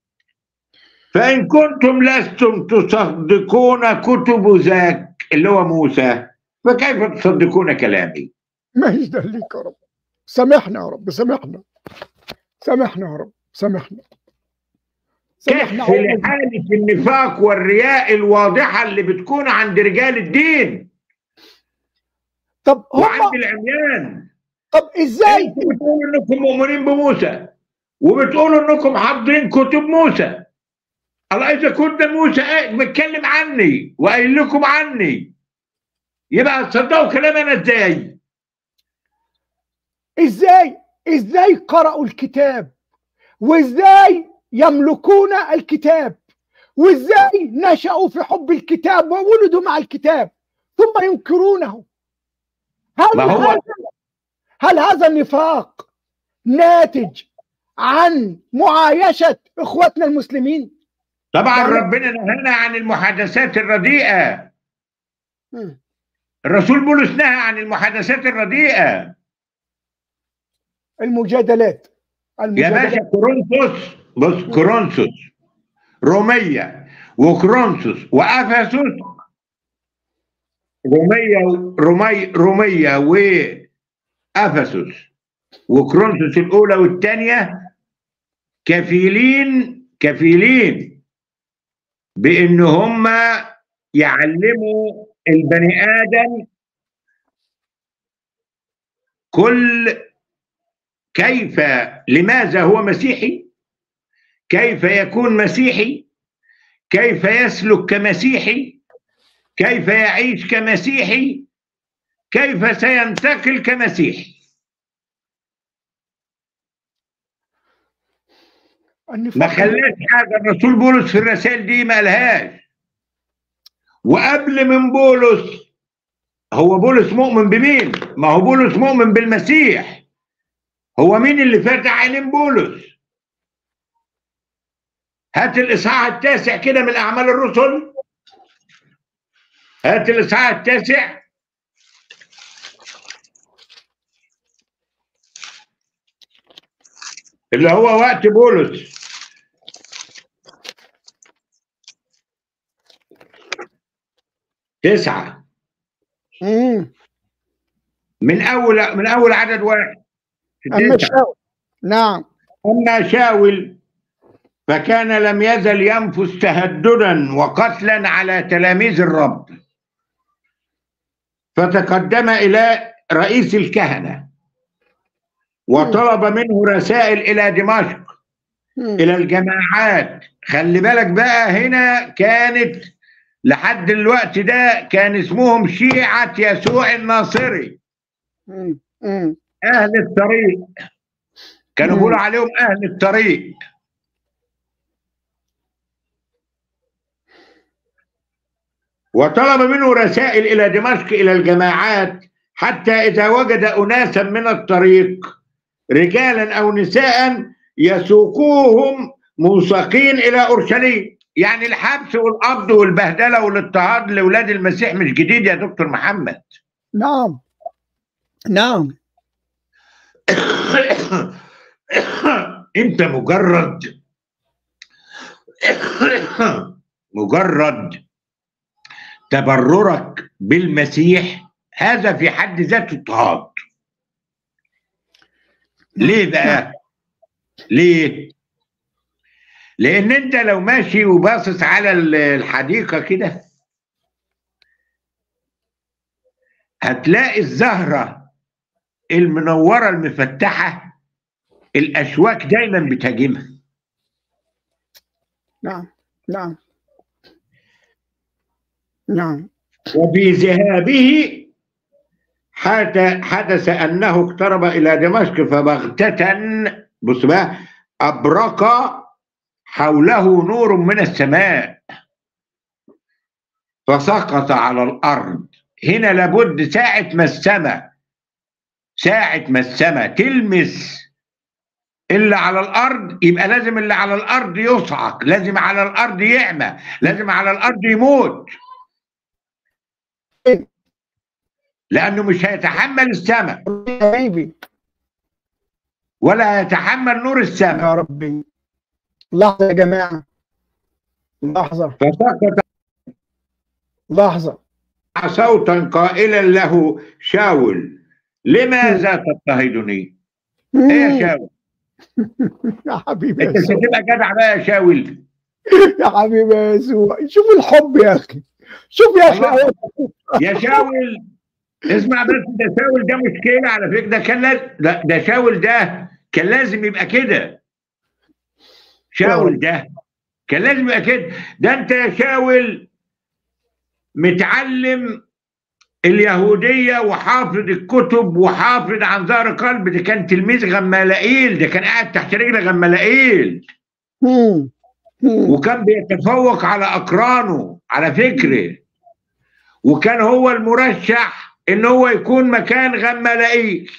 فإن كنتم لستم تصدقون كتب ذاك اللي هو موسى، فكيف تصدقون كلامي؟ مجدا ليك يا رب. سامحنا يا رب، سامحنا يا رب، سامحنا. كيف حالة النفاق والرياء الواضحة اللي بتكون عند رجال الدين؟ طب وعند العميان. طب ازاي انتوا بتقولوا انكم مؤمنين بموسى وبتقولوا انكم حاضرين كتب موسى؟ الله اذا كنت موسى بيتكلم عني وقايل لكم عني يبقى هتصدقوا كلامي انا ازاي؟ ازاي قرأوا الكتاب؟ وازاي يملكون الكتاب؟ وازاي نشأوا في حب الكتاب وولدوا مع الكتاب ثم ينكرونه؟ هل هذا النفاق ناتج عن معايشة اخواتنا المسلمين؟ طبعا ربنا نهانا عن المحادثات الرديئة. الرسول بولس نهى عن المحادثات الرديئة، المجادلات. يا باشا كورنثوس، بص، كورنثوس رومية وكورنثوس وأفسس، رومية وأفسس وكورنثوس الأولى والثانية كفيلين بإن هما يعلموا البني آدم كيف، لماذا هو مسيحي، كيف يكون مسيحي، كيف يسلك كمسيحي، كيف يعيش كمسيحي، كيف سينتقل كمسيحي. ما خلاش حاجة الرسول بولس في الرسائل دي، ما قالهاش. وقبل من بولس، هو بولس مؤمن بمين؟ ما هو بولس مؤمن بالمسيح. هو مين اللي فتح عينين بولس؟ هات الاصحاح التاسع كده من اعمال الرسل، هات الاصحاح التاسع اللي هو وقت بولس. تسعة من اول عدد واحد. أما شاول، نعم، أما شاول فكان لم يزل ينفس تهددا وقتلا على تلاميذ الرب، فتقدم إلى رئيس الكهنة وطلب منه رسائل إلى دمشق إلى الجماعات. خلي بالك بقى، هنا كانت لحد الوقت ده كان اسمهم شيعة يسوع الناصري، أهل الطريق، كانوا بيقولوا عليهم أهل الطريق. وطلب منه رسائل إلى دمشق إلى الجماعات، حتى إذا وجد أناسا من الطريق رجالا أو نساء يسوقوهم موثقين إلى أورشليم. يعني الحبس والقبض والبهدلة والاضطهاد لأولاد المسيح مش جديد يا دكتور محمد. نعم نعم. انت مجرد تبررك بالمسيح، هذا في حد ذاته اضطهاد. ليه بقى؟ ليه؟ لان انت لو ماشي وباصص على الحديقة كده هتلاقي الزهرة المنورة المفتحة الأشواك دايما بتهاجمها. نعم نعم نعم. وبذهابه حدث أنه اقترب إلى دمشق، فبغتة، بص بقى، أبرق حوله نور من السماء فسقط على الأرض. هنا لابد ساعة ما السماء تلمس اللي على الأرض، يبقى لازم اللي على الأرض يصعق، لازم على الأرض يعمى، لازم على الأرض يموت، لأنه مش هيتحمل السماء ولا هيتحمل نور السماء. يا ربي، لحظة يا جماعة، لحظة. صوتا قائلا له: شاول، لماذا تضطهدني؟ ايه يا شاول؟ يا حبيبي انت هتبقى جدع بقى يا شاول. يا حبيبي يا يسوع، شوف الحب يا اخي، شوف يا اخي. يا شاول اسمع بس، ده شاول ده مشكله على فكره، ده كان لازم، ده شاول ده كان لازم يبقى كده، شاول ده كان لازم يبقى كده. ده انت يا شاول متعلم اليهوديه وحافظ الكتب وحافظ عن ظهر قلب، ده كان تلميذ غمالائيل، ده كان قاعد تحت رجل غمالائيل وكان بيتفوق على اقرانه على فكره، وكان هو المرشح ان هو يكون مكان غمالائيل.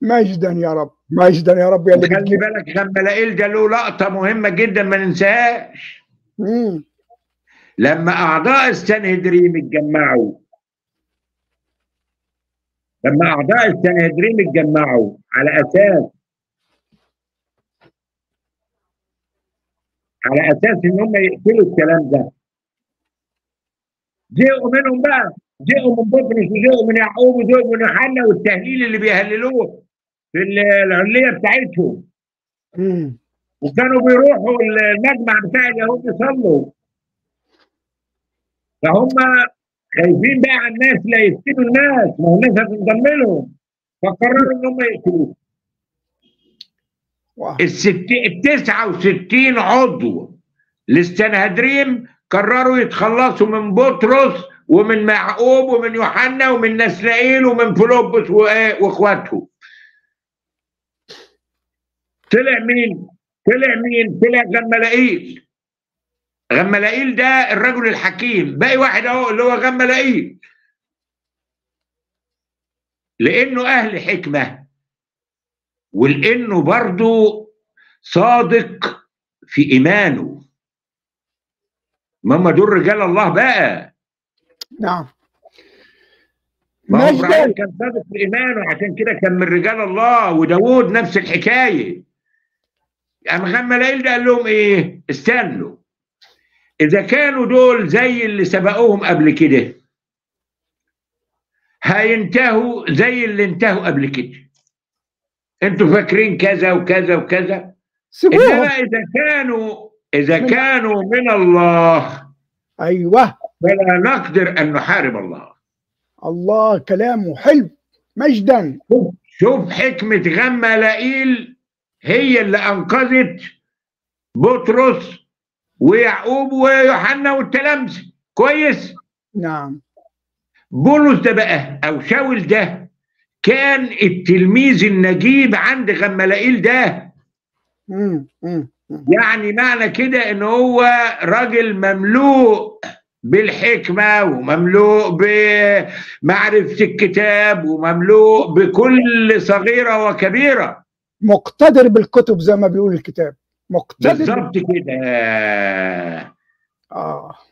مجدا يا رب، مجدا يا رب. خلي بالك غمالائيل ده له لقطه مهمه جدا ما ننساهاش. لما اعضاء السنهدريم اتجمعوا، لما اعضاء السنهدريم اتجمعوا على اساس ان هم يقتلوا الكلام ده، جاءوا منهم بقى، جاءوا من بطرس وجاءوا من يعقوب وجاءوا من يوحنا والتهليل اللي بيهللوه في العليه بتاعتهم، وكانوا بيروحوا المجمع بتاع اليهود يصلوا، فهم خايفين بقى على الناس لا يفتنوا الناس، ما هو الناس هتنضم لهم، فقرروا ان هم يقتلوه. 69 عضو للسنهدريم قرروا يتخلصوا من بطرس ومن يعقوب ومن يوحنا ومن نسنائيل ومن فيلبس واخواته. طلع مين؟ طلع غمالائيل. غمالائيل ده الرجل الحكيم، باقي واحد اهو اللي هو غمالائيل، لانه اهل حكمه ولانه برضه صادق في ايمانه. ما دول رجال الله بقى. نعم. ما هو ابراهيم كان صادق في ايمانه عشان كده كان من رجال الله، وداوود نفس الحكايه. قام غمالائيل ده قال لهم ايه؟ استنوا، اذا كانوا دول زي اللي سبقوهم قبل كده هينتهوا زي اللي انتهوا قبل كده. انتوا فاكرين كذا وكذا وكذا، انما اذا كانوا من الله، ايوه، فلا نقدر ان نحارب الله. الله كلامه حلو، مجدا. شوف حكمه غمالائيل هي اللي انقذت بطرس ويعقوب ويوحنا والتلامذه، كويس؟ نعم. بولس ده بقى او شاول ده كان التلميذ النجيب عند غمالائيل ده. يعني معنى كده ان هو راجل مملوء بالحكمه ومملوء بمعرفه الكتاب ومملوء بكل صغيره وكبيره، مقتدر بالكتب زي ما بيقول الكتاب، مقتدر بالظبط كده.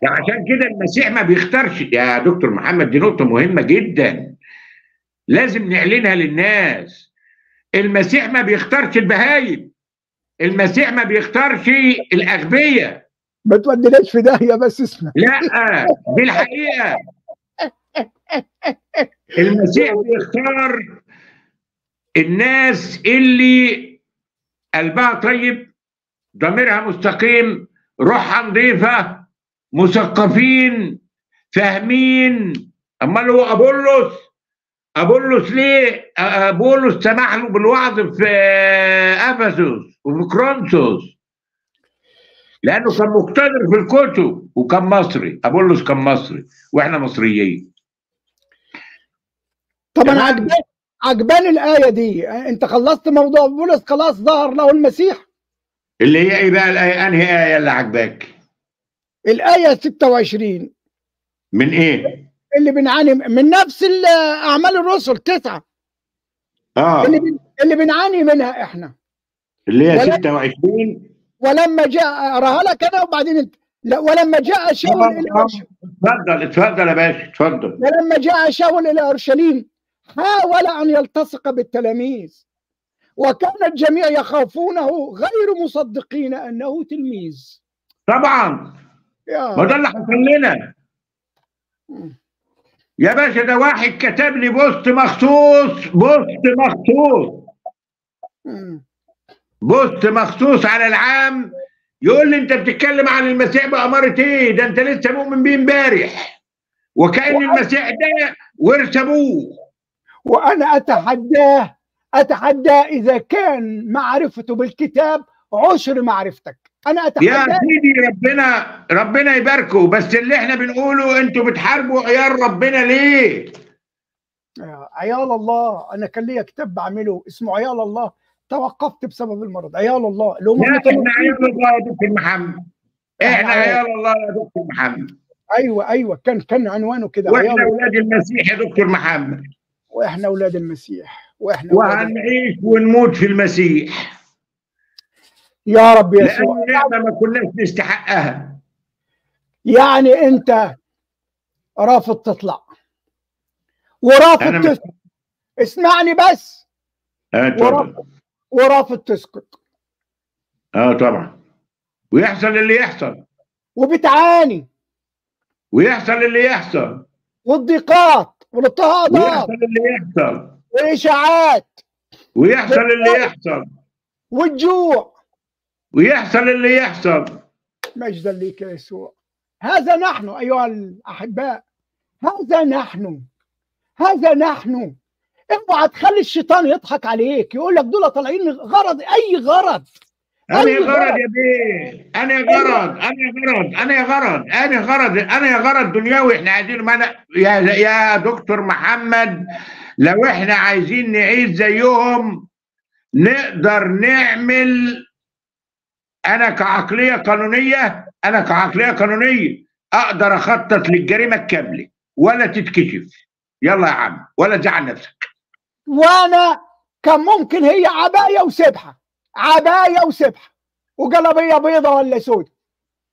عشان كده المسيح ما بيختارش يا دكتور محمد، دي نقطه مهمه جدا لازم نعلنها للناس. المسيح ما بيختارش البهايم، المسيح ما بيختارش الأغبياء. ما توديناش في داهية بس اسمع. لا دي الحقيقة. المسيح بيختار الناس اللي قلبها طيب، ضميرها مستقيم، روحها نظيفة، مثقفين، فاهمين. أمال هو أبولُّس ليه؟ أبولُّس سمح له بالوعظ في أفسس وفي كورنثوس لأنه كان مقتدر في الكتب وكان مصري. أبولُّس كان مصري وإحنا مصريين. طبعا عجباني الآية دي. أنت خلصت موضوع بولس، خلاص ظهر له المسيح. اللي هي إيه بقى الآية؟ أنهي آية اللي عجباك؟ الآية 26 من إيه؟ اللي بنعاني من نفس اعمال الرسل 9. اللي بنعاني منها احنا، اللي هي 26. ولما جاء اقراها لك انا وبعدين انت. لا، ولما جاء شاول الى اورشليم. اتفضل يا باشا، اتفضل. ولما جاء شاول الى اورشليم حاول ان يلتصق بالتلاميذ، وكان الجميع يخافونه غير مصدقين انه تلميذ. طبعا ما ده اللي حصل لنا يا باشا. ده واحد كتب لي بوست مخصوص على العام، يقول لي انت بتتكلم عن المسيح بأمارة ايه؟ ده انت لسه مؤمن بيه امبارح، وكأن المسيح ده وارتبوه. وأنا أتحداه إذا كان معرفته بالكتاب عشر معرفتك. أنا أتحداه يا سيدي. ربنا يباركه، بس اللي احنا بنقوله أنتوا بتحاربوا عيال ربنا ليه؟ عيال الله. أنا كان ليا كتاب بعمله اسمه عيال الله، توقفت بسبب المرض. عيال الله اللي هم احنا عيال الله يا دكتور محمد، احنا عيال الله يا دكتور محمد. ايوه كان عنوانه كده، واحنا اولاد المسيح يا دكتور محمد، واحنا اولاد المسيح، وهنعيش ونموت في المسيح يا رب يسوع، لأن نعمة ما كناش نستحقها. يعني انت رافض تطلع ورافض تسكت. اسمعني بس. ورافض تسكت. طبعا، ويحصل اللي يحصل، وبتعاني ويحصل اللي يحصل، والضيقات والاضطهادات ويحصل اللي يحصل، والاشاعات ويحصل اللي يحصل، والجوع ويحصل اللي يحصل. مجدا ليك يا يسوع. هذا نحن ايها الاحباء، هذا نحن. اوعى تخلي الشيطان يضحك عليك يقول لك دول طالعين غرض. اي غرض؟ أنا غرض دنيوي احنا عايزين. يا دكتور محمد، لو احنا عايزين نعيش زيهم نقدر نعمل. أنا كعقلية قانونية أقدر أخطط للجريمة الكاملة ولا تتكشف. يلا يا عم، ولا تزعل نفسك. وأنا كان ممكن هي عباية وسبحة وجلابية بيضة ولا سودة.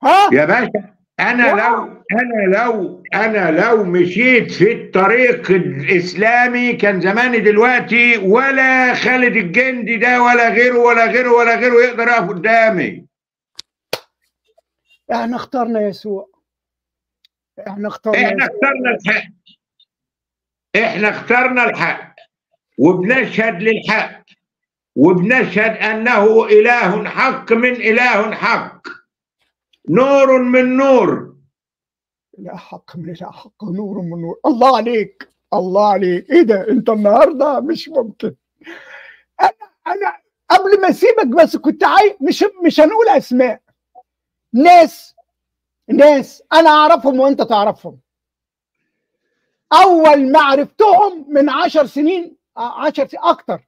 ها يا باشا، أنا لو مشيت في الطريق الإسلامي كان زماني دلوقتي ولا خالد الجندي ده ولا غيره يقدر يقف قدامي. احنا اخترنا يسوع، احنا اخترنا الحق وبنشهد للحق، وبنشهد أنه إله حق من إله حق، نور من نور، إله حق من إله حق، نور من نور. الله عليك، الله عليك. إيه ده أنت النهاردة؟ مش ممكن. أنا قبل ما أسيبك بس كنت عايز، مش هنقول أسماء، ناس أنا أعرفهم وأنت تعرفهم. أول ما عرفتهم من 10 سنين، 10 سنين أكتر،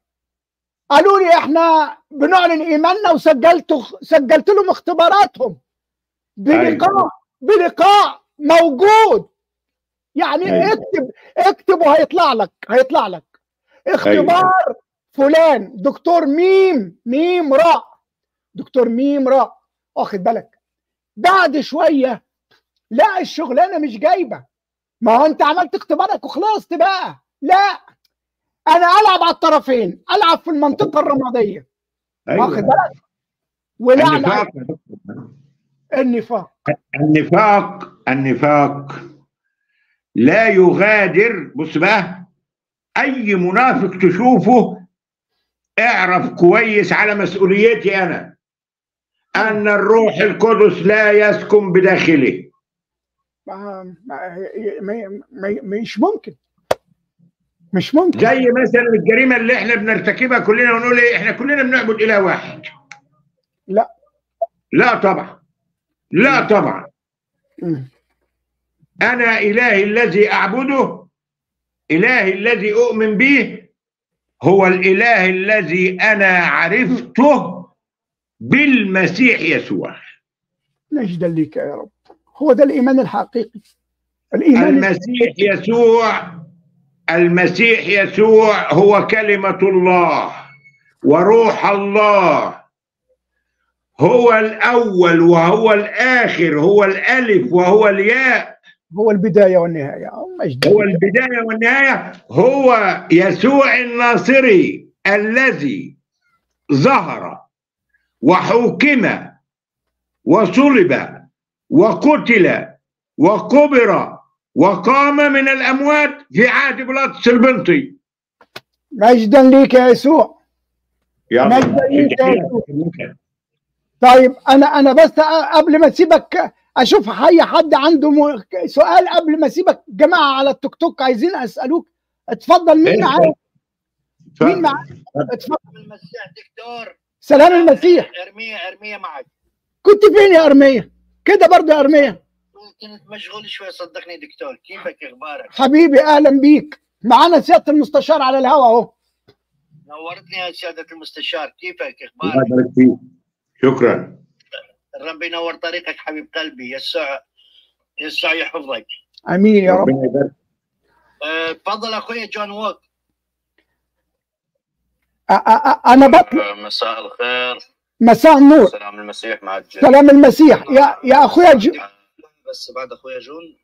قالوا لي احنا بنعلن ايماننا، وسجلت لهم اختباراتهم بلقاء موجود. يعني اكتب وهيطلع لك اختبار فلان، دكتور ميم راء، دكتور ميم راء، واخد بالك. بعد شويه لا، الشغلانه مش جايبه، ما هو انت عملت اختبارك وخلصت بقى. لا، أنا ألعب على الطرفين، ألعب في المنطقة الرمادية. واخد بالك؟ ولعنة النفاق لا يغادر. بص بقى، أي منافق تشوفه اعرف كويس على مسؤوليتي أنا أن الروح القدس لا يسكن بداخله. مش ممكن، مش ممكن. زي مثلا الجريمه اللي احنا بنرتكبها كلنا ونقول ايه، احنا كلنا بنعبد اله واحد. لا طبعا. انا الهي الذي اعبده، الهي الذي اؤمن به، هو الاله الذي انا عرفته بالمسيح يسوع. نجدا ليك يا رب. هو ده الايمان الحقيقي، المسيح يسوع هو كلمة الله وروح الله، هو الأول وهو الآخر، هو الألف وهو الياء، هو البداية والنهاية. هو يسوع الناصري الذي ظهر وحكم وصلب وقتل وقبر وقام من الأموات في عهد بطرس البنطي. مجدا ليك يا يسوع، مجدا ليك يا يسوع. طيب أنا بس قبل ما أسيبك اشوف اي حد عنده سؤال قبل ما اسيبك. جماعه على التيك توك عايزين اسالوك، اتفضل. مين معاك؟ مين معاك؟ اتفضل. المسيح دكتور سلام المسيح. ارميا معاك. كنت فين يا ارميا؟ كده برضه يا ارميا كنت مشغول شويه صدقني. دكتور كيفك، اخبارك حبيبي؟ اهلا بيك. معانا سياده المستشار على الهوا اهو. نورتني يا سياده المستشار، كيفك اخبارك؟ الله يبارك فيك، شكرا. ربي ينور طريقك حبيب قلبي، يسع يحفظك. امين يا رب. اتفضل اخويا جون ووك. انا بطلع. مساء الخير. مساء النور. سلام المسيح معك. سلام المسيح يا اخويا جون. بس بعد اخويا جون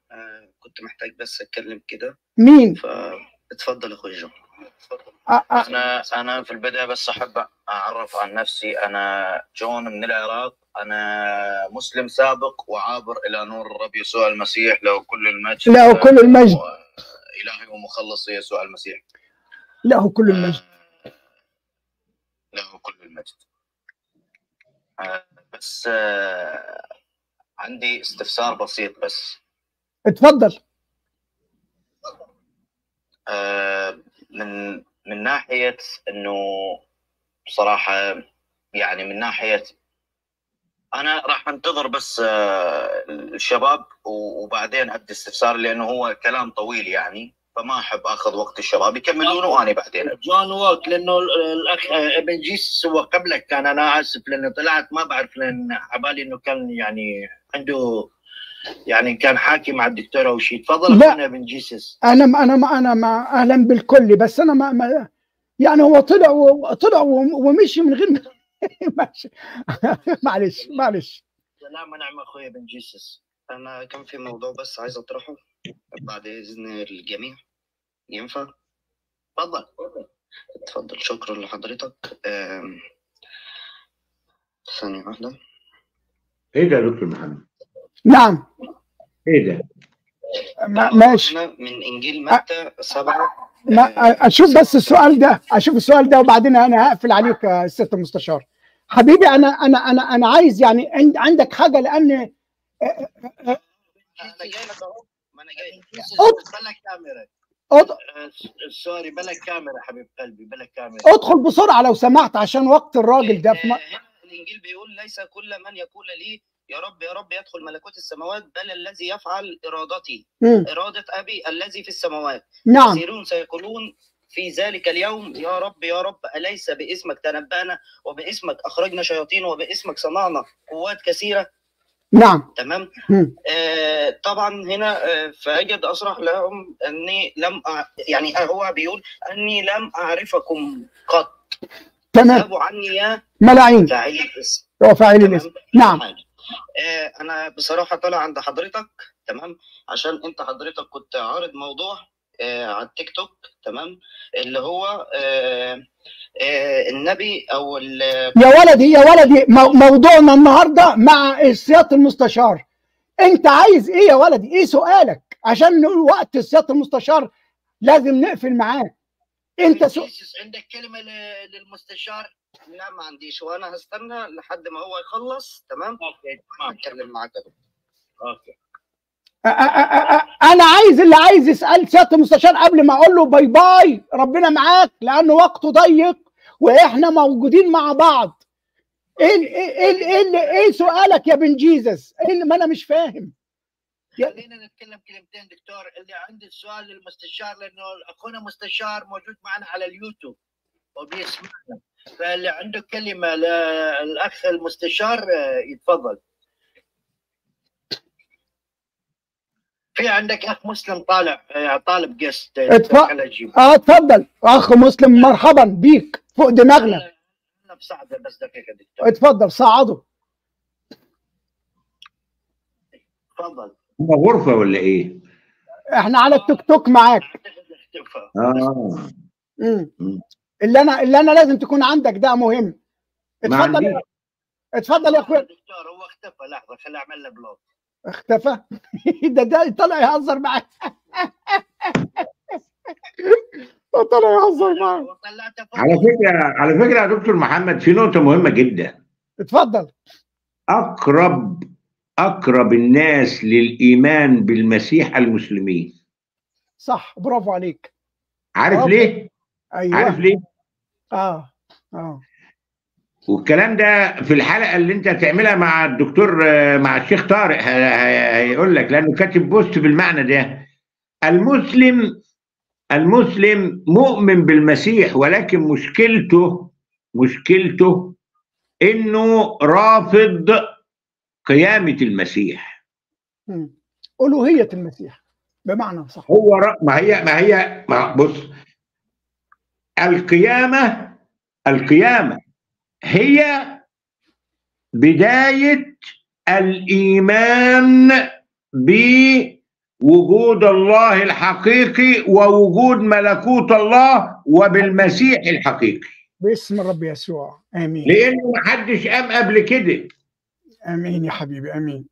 كنت محتاج بس اتكلم كده. مين؟ فاتفضل اخويا جون. انا في البدايه بس احب اعرف عن نفسي. انا جون من العراق، انا مسلم سابق وعابر الى نور الرب يسوع المسيح له كل المجد. له كل المجد. الهي ومخلصي يسوع المسيح. له كل المجد. له كل المجد. بس عندي استفسار بسيط بس. اتفضل. من ناحيه انه بصراحه يعني من ناحيه انا راح انتظر بس الشباب وبعدين ابدا استفسار لانه هو كلام طويل يعني، فما احب اخذ وقت الشباب يكملونه وانا بعدين جون ووك، لانه الاخ ابن جيسس هو قبلك كان. انا اسف لانه طلعت ما بعرف، لان عبالي انه كان يعني عنده يعني كان حاكي مع الدكتور او شيء. تفضل اخونا بن جيسس. انا اهلا بالكل، بس انا ما يعني هو طلع ومشي من غير معلش. سلام ونعم اخويا بن جيسس. انا كان في موضوع بس عايز اطرحه بعد اذن الجميع، ينفع؟ تفضل تفضل. شكرا لحضرتك. ثانيه واحده. ايه ده يا دكتور محمد؟ نعم. ايه ده؟ ماشي. من انجيل متى 7. اشوف بس السؤال ده، اشوف السؤال ده وبعدين انا هقفل عليك يا سياده المستشار. حبيبي انا عايز يعني عندك حاجه، لان انا جاي لك اهو. ما انا جاي بلا كاميرا. سوري بلا كاميرا حبيب قلبي، بلا كاميرا. ادخل بسرعه لو سمحت عشان وقت الراجل ده. الانجيل بيقول ليس كل من يقول لي يا رب يا رب يدخل ملكوت السماوات، بل الذي يفعل ارادتي اراده ابي الذي في السماوات. نعم. كثيرون سيقولون في ذلك اليوم يا رب يا رب اليس باسمك تنبأنا وباسمك اخرجنا شياطين وباسمك صنعنا قوات كثيره. نعم. تمام. طبعا هنا فاجد اصرح لهم اني لم يعني هو بيقول اني لم اعرفكم قط. تمام. اذهبوا عني يا ملاعين فاعلي الاسم. فاعلي الاسم. نعم. انا بصراحه طالع عند حضرتك تمام عشان انت حضرتك كنت عارض موضوع على التيك توك تمام، اللي هو النبي او يا ولدي موضوعنا النهارده مع سياده المستشار. انت عايز ايه يا ولدي؟ ايه سؤالك؟ عشان وقت سياده المستشار لازم نقفل معاه. انت عندك كلمه للمستشار؟ لا ما عنديش، وانا هستنى لحد ما هو يخلص. تمام. هتكلم معاك يا دكتور. اوكي. انا عايز اللي عايز يسال سياده المستشار قبل ما اقول له باي باي ربنا معاك، لان وقته ضيق واحنا موجودين مع بعض. ايه سؤالك يا بن جيسس؟ ايه ما انا مش فاهم. خلينا نتكلم كلمتين دكتور. اللي عندي السؤال للمستشار، لانه اخونا مستشار موجود معنا على اليوتيوب وبيسمعنا، فاللي عنده كلمه للاخ المستشار يتفضل. في عندك اخ مسلم طالع طالب جست. اتفضل اخ مسلم، مرحبا بيك فوق دماغنا. انا بساعده بس دقيقه دكتور. اتفضل ساعده. اتفضل. هو غرفه ولا ايه؟ احنا على التيك توك معاك. اللي انا لازم تكون عندك ده مهم. اتفضل اتفضل يا اخويا دكتور. هو اختفى لحظه، خليني اعمل له بلوك. اختفى؟ ده طلع يهزر معاك. طلع يهزر معاك. على فكره يا دكتور محمد في نقطه مهمه جدا. اتفضل. اقرب أقرب الناس للإيمان بالمسيح المسلمين. صح، برافو عليك. عارف برافو. ليه؟ أيوة. عارف ليه؟ والكلام ده في الحلقة اللي أنت هتعملها مع الدكتور، مع الشيخ طارق، هيقول لك، لأنه كاتب بوست بالمعنى ده. المسلم مؤمن بالمسيح، ولكن مشكلته إنه رافض قيامة المسيح، ألوهية المسيح بمعنى صح. هو ما هي بص، القيامة هي بداية الإيمان بوجود الله الحقيقي ووجود ملكوت الله وبالمسيح الحقيقي باسم الرب يسوع. آمين. لأنه محدش قام قبل كده. آمين يا حبيبي، آمين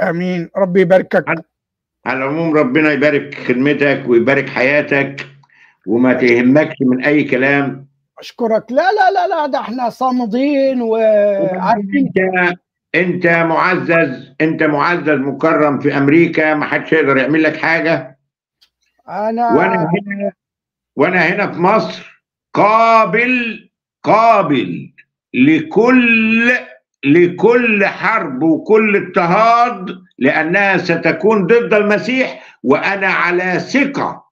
آمين. ربي يباركك. على العموم ربنا يبارك خدمتك ويبارك حياتك، وما تهمكش من أي كلام. أشكرك. لا لا لا لا، ده احنا صامدين وعارفين. أنت معزز، أنت معزز مكرم في أمريكا، ما حدش يقدر يعمل لك حاجة. وأنا هنا في مصر قابل لكل حرب وكل اضطهاد، لأنها ستكون ضد المسيح، وأنا على ثقة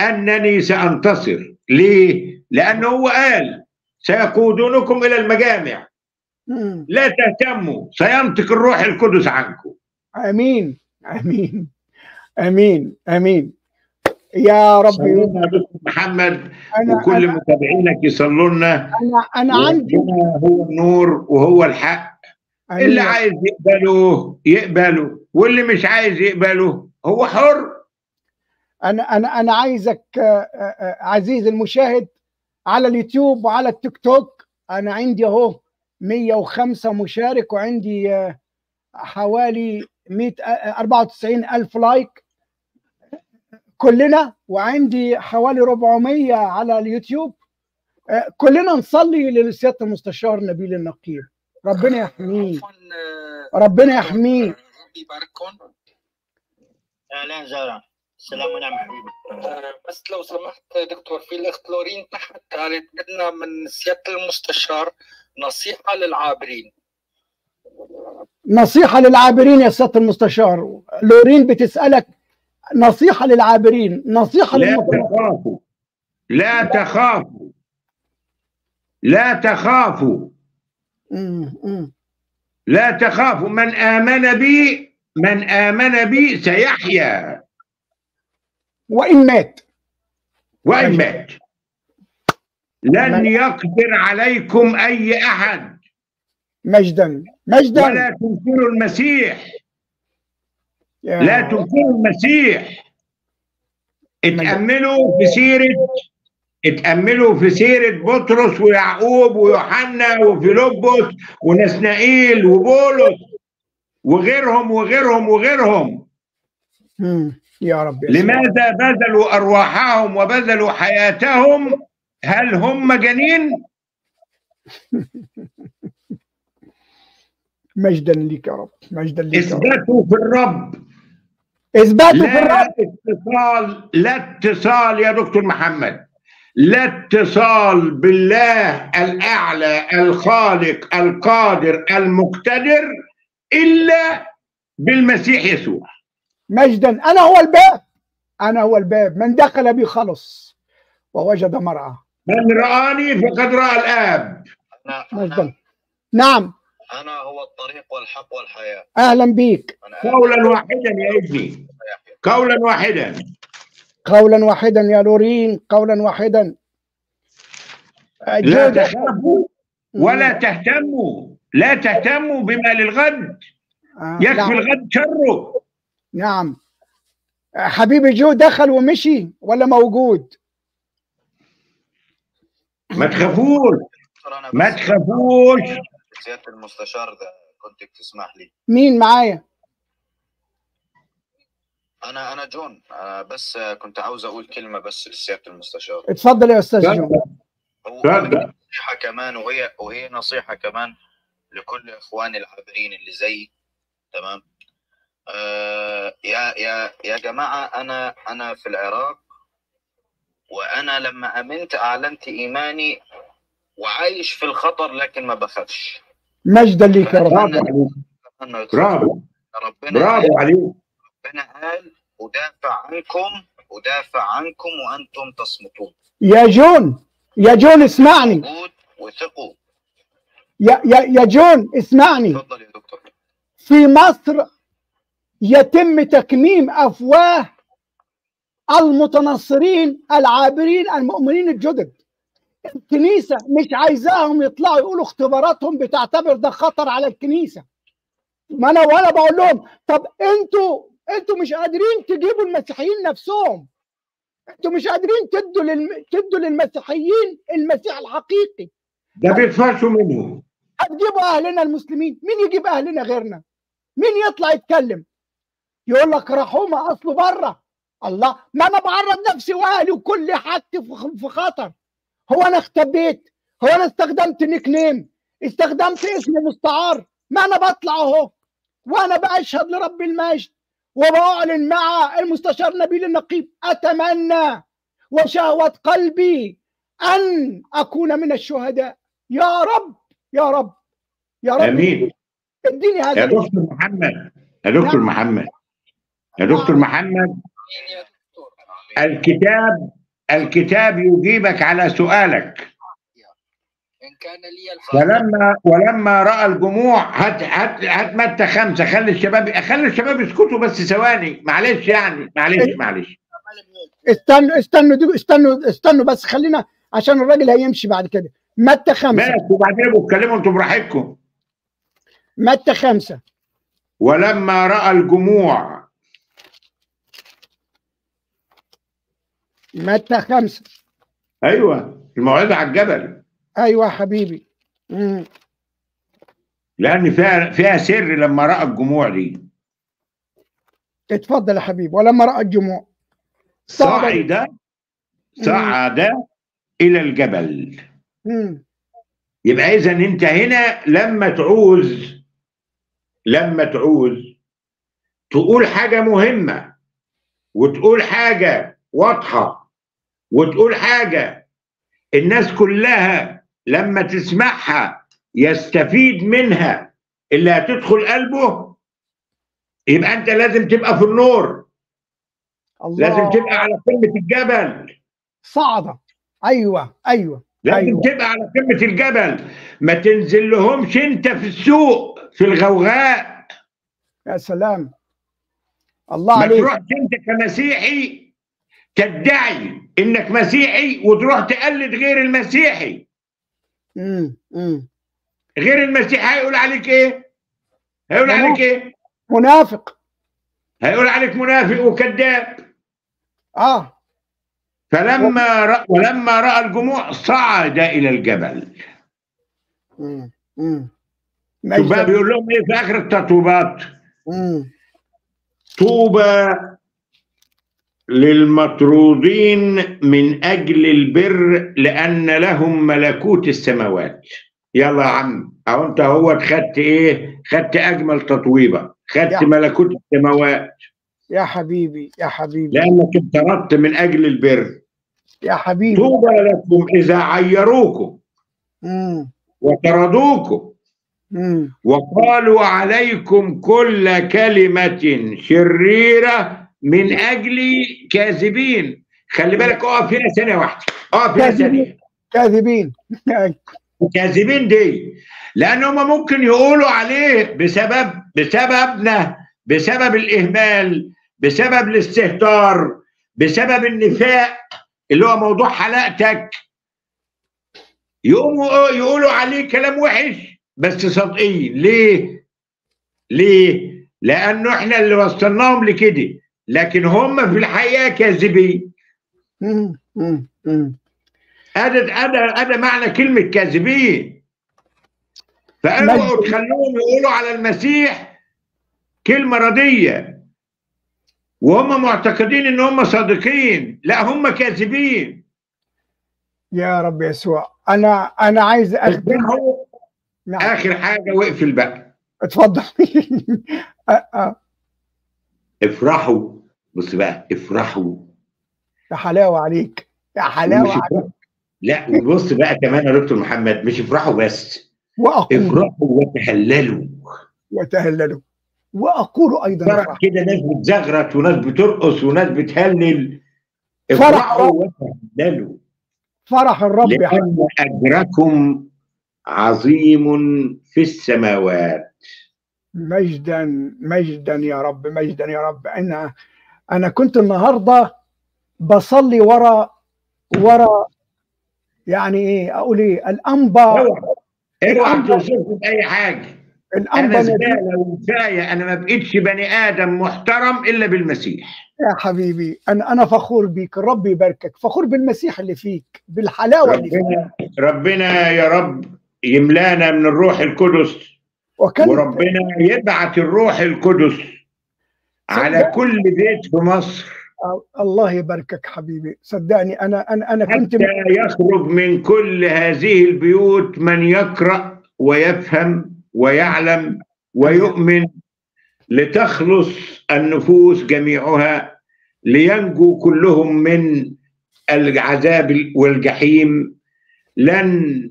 أنني سأنتصر. ليه؟ لأنه هو قال: سيقودونكم إلى المجامع، لا تهتموا، سينطق الروح القدس عنكم. آمين آمين آمين آمين يا رب. محمد وكل متابعينك يصلوا لنا. أنا عندي، هو النور وهو الحق. اللي عايز يقبله يقبله، واللي مش عايز يقبله هو حر. أنا عايزك عزيزي المشاهد على اليوتيوب وعلى التيك توك، أنا عندي أهو 105 مشارك، وعندي حوالي 194,000 لايك كلنا، وعندي حوالي 400 على اليوتيوب. كلنا نصلي لسيادة المستشار نبيل النقيب، ربنا يحميه، ربنا يحميه. ربي يبارككم. اهلا وسهلا، السلام عليكم حبيبي. بس لو سمحت دكتور، في الاخت لورين تحت قالت بدنا من سيادة المستشار نصيحة للعابرين. نصيحة للعابرين يا سيادة المستشار. لورين بتسألك نصيحة للعابرين، نصيحة للمتخافوا. لا تخافوا، من آمن بي سيحيا وإن مات. لن يقدر عليكم أي أحد. مجدا. ولا تنكروا المسيح. لا تنكروا المسيح. اتأملوا في سيرة بطرس ويعقوب ويوحنا وفيلبس ونسنائيل وبولس وغيرهم. يا رب، لماذا بذلوا أرواحهم وبذلوا حياتهم؟ هل هم مجانين؟ مجدا ليك يا رب، مجدا ليك. اثبتوا في الرب. لا اتصال يا دكتور محمد، لا اتصال بالله الأعلى الخالق القادر المقتدر إلا بالمسيح يسوع. مجدا. أنا هو الباب، من دخل بي خلص ووجد مرعى. من رآني فقد رأى الآب. مجدا. نعم. أنا هو الطريق والحق والحياة. أهلا بيك. قولا واحدا يا لورين، قولا واحدا. لا تخافوا ولا تهتموا، لا تهتموا بما للغد، يكفي الغد شره. نعم حبيبي. جو دخل ومشي ولا موجود؟ ما تخافوش. سيادة المستشار، ده كنت تسمح لي. مين معايا؟ أنا جون. بس كنت عاوز أقول كلمة بس لسيادة المستشار. اتفضل يا أستاذ جون. نصيحة كمان، وهي نصيحة كمان لكل إخواني العابرين اللي زي تمام. يا جماعة، أنا في العراق، وأنا لما أمنت أعلنت إيماني وعايش في الخطر، لكن ما بخافش. مجد لك يا رب. برافو عليك. ربنا قال أدافع عنكم أدافع عنكم وأنتم تصمتون. يا جون، يا جون اسمعني. وثقوا. يا جون اسمعني. اتفضل يا دكتور. في مصر يتم تكميم أفواه المتنصرين العابرين المؤمنين الجدد. الكنيسة مش عايزاهم يطلعوا يقولوا اختباراتهم، بتعتبر ده خطر على الكنيسة. ما أنا ولا بقول لهم طب أنتوا مش قادرين تجيبوا المسيحيين نفسهم، أنتوا مش قادرين تدوا للمسيحيين المسيح الحقيقي، ده بيتفرشوا منهم. هتجيبوا أهلنا المسلمين، مين يجيب أهلنا غيرنا؟ مين يطلع يتكلم؟ يقول لك رحومه اصله بره. الله، ما انا بعرض نفسي واهلي وكل حاجتي في خطر. هو انا اختبيت؟ هو انا استخدمت نيك نيم؟ استخدمت اسم مستعار؟ ما انا بطلع اهو، وانا باشهد لرب المجد وبعلن مع المستشار نبيل النقيب. اتمنى وشهوه قلبي ان اكون من الشهداء. يا رب يا رب يا رب، امين. اديني هذا يا دكتور محمد. يا دكتور محمد، يا دكتور محمد، الكتاب يجيبك على سؤالك. إن كان لي الحق. ولما رأى الجموع، هات متى 5. خلي الشباب يسكتوا بس ثواني، معلش يعني، معلش. استنوا بس، خلينا عشان الراجل هيمشي بعد كده. متى 5. ماشي، وبعدين بتكلموا انتوا براحتكم. متى 5. ولما رأى الجموع. متى 5. ايوه، الموعظة على الجبل. ايوه يا حبيبي. لان فيها سر. لما رأى الجموع دي. اتفضل يا حبيبي. ولما رأى الجموع صعد الى الجبل. يبقى اذا انت هنا لما تعوز تقول حاجة مهمة، وتقول حاجة واضحة، وتقول حاجة الناس كلها لما تسمعها يستفيد منها اللي هتدخل قلبه، يبقى أنت لازم تبقى في النور. الله. لازم تبقى على قمة الجبل. صعدة. أيوة. لازم تبقى على قمة الجبل، ما تنزل لهمش أنت في السوق في الغوغاء. يا سلام، الله عليك. ما تروحش انت كمسيحي تدعي انك مسيحي وتروح تقلد غير المسيحي. غير المسيحي هيقول عليك ايه؟ هيقول عليك ايه؟ منافق. هيقول عليك منافق وكذاب. ولما راى الجموع صعد الى الجبل. شوف بيقول لهم ايه في اخر التطوبات؟ طوبى للمطرودين من اجل البر، لان لهم ملكوت السماوات. يلا يا عم، او انت اهو خدت ايه؟ خدت اجمل تطويبه، خدت ملكوت السماوات يا حبيبي. لانك انطردت من اجل البر يا حبيبي. طوبى لكم اذا عيروكم وطردوكم وقالوا عليكم كل كلمة شريرة من أجل كاذبين. خلي بالك، أقف هنا ثانية واحدة، أقف هنا ثانية. كاذبين دي لأن هم ممكن يقولوا عليه بسببنا، بسبب الإهمال، بسبب الاستهتار، بسبب النفاق اللي هو موضوع حلقتك، يقوموا يقولوا عليه كلام وحش. بس صادقين. ليه؟ لأنه احنا اللي وصلناهم لكده، لكن هم في الحقيقة كاذبين. هذا معنى كلمة كاذبين. فأوعوا تخلوهم يقولوا على المسيح كلمة ردية وهم معتقدين إن هم صادقين، لا هم كاذبين. يا رب يسوع، أنا عايز أخبرهم. نعم. آخر حاجة واقفل بقى. اتفضل. افرحوا، بص بقى، افرحوا، يا حلاوه عليك، يا حلاوه عليك. لا وبص بقى كمان يا دكتور محمد، مش افرحوا بس، افرحوا وتهللوا، وتهللوا واقولوا ايضا فرح كده، ناس بتزغرط وناس بترقص وناس بتهلل، افرحوا وتهللوا، فرح الرب يا حبيبي، اجركم عظيم في السماوات. مجدا مجدا يا رب، مجدا يا رب. انا كنت النهارده بصلي ورا يعني ايه اقول ايه، الانبا، اوعى توصفني باي حاجه، انا زباله ومسايه، انا ما بقيتش بني ادم محترم الا بالمسيح. يا حبيبي انا فخور بيك، الرب يباركك، فخور بالمسيح اللي فيك، بالحلاوه اللي فيك. ربنا يا رب يملانا من الروح القدس، وربنا يبعت الروح القدس على كل بيت في مصر. الله يباركك حبيبي، صدقني انا كنت يخرج من كل هذه البيوت من يقرأ ويفهم ويعلم ويؤمن، لتخلص النفوس جميعها، لينجو كلهم من العذاب والجحيم. لن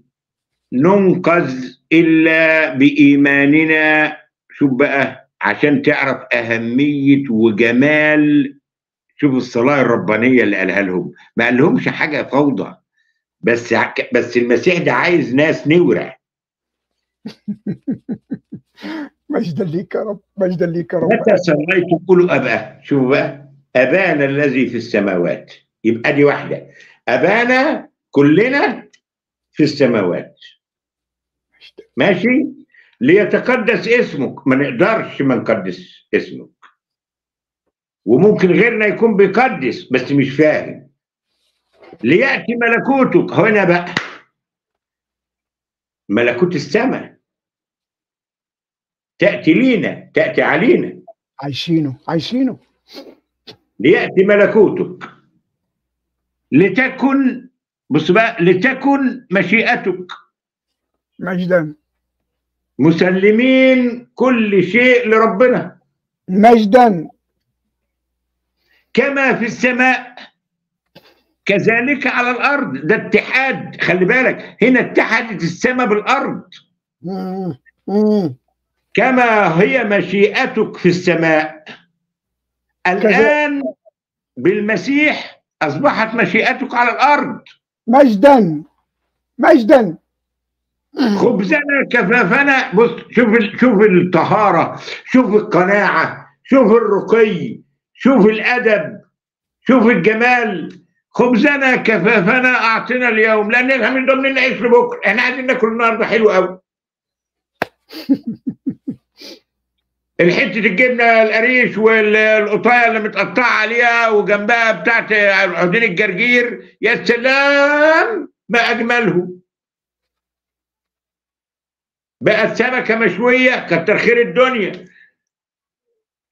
ننقذ إلا بإيماننا. شوف بقى، عشان تعرف أهمية وجمال، شوف الصلاة الربانية اللي قالها لهم، ما قال لهمش حاجة فوضى، بس المسيح ده عايز ناس نورة. مجدا ليك يا رب، مجدا ليك يا رب. متى صليتوا قولوا أبا، شوفوا بقى، أبانا الذي في السماوات، يبقى دي واحدة، أبانا كلنا في السماوات، ماشي، ليتقدس اسمك. ما نقدرش ما نقدس اسمك، وممكن غيرنا يكون بيقدس بس مش فاهم. ليأتي ملكوتك، هنا بقى ملكوت السماء تأتي لينا، تأتي علينا، عايشينه. ليأتي ملكوتك، لتكن، بص بقى، لتكن مشيئتك. مجدا، مسلمين كل شيء لربنا. مجدا، كما في السماء كذلك على الأرض. ده اتحاد، خلي بالك، هنا اتحدت السماء بالأرض. كما هي مشيئتك في السماء الآن بالمسيح، أصبحت مشيئتك على الأرض. مجدا مجدا، خبزنا كفافنا. بص، شوف الطهارة، شوف القناعة، شوف الرقي، شوف الأدب، شوف الجمال. خبزنا كفافنا أعطنا اليوم، لأن احنا من ضمن نعيش لبكرة، احنا عايزين ناكل النهارده حلو قوي. الحتة الجبنة القريش والقطاية اللي متقطعة عليها وجنبها بتاعت عودين الجرجير، يا سلام ما أجمله. بقت سمكه مشويه، كتر خير الدنيا،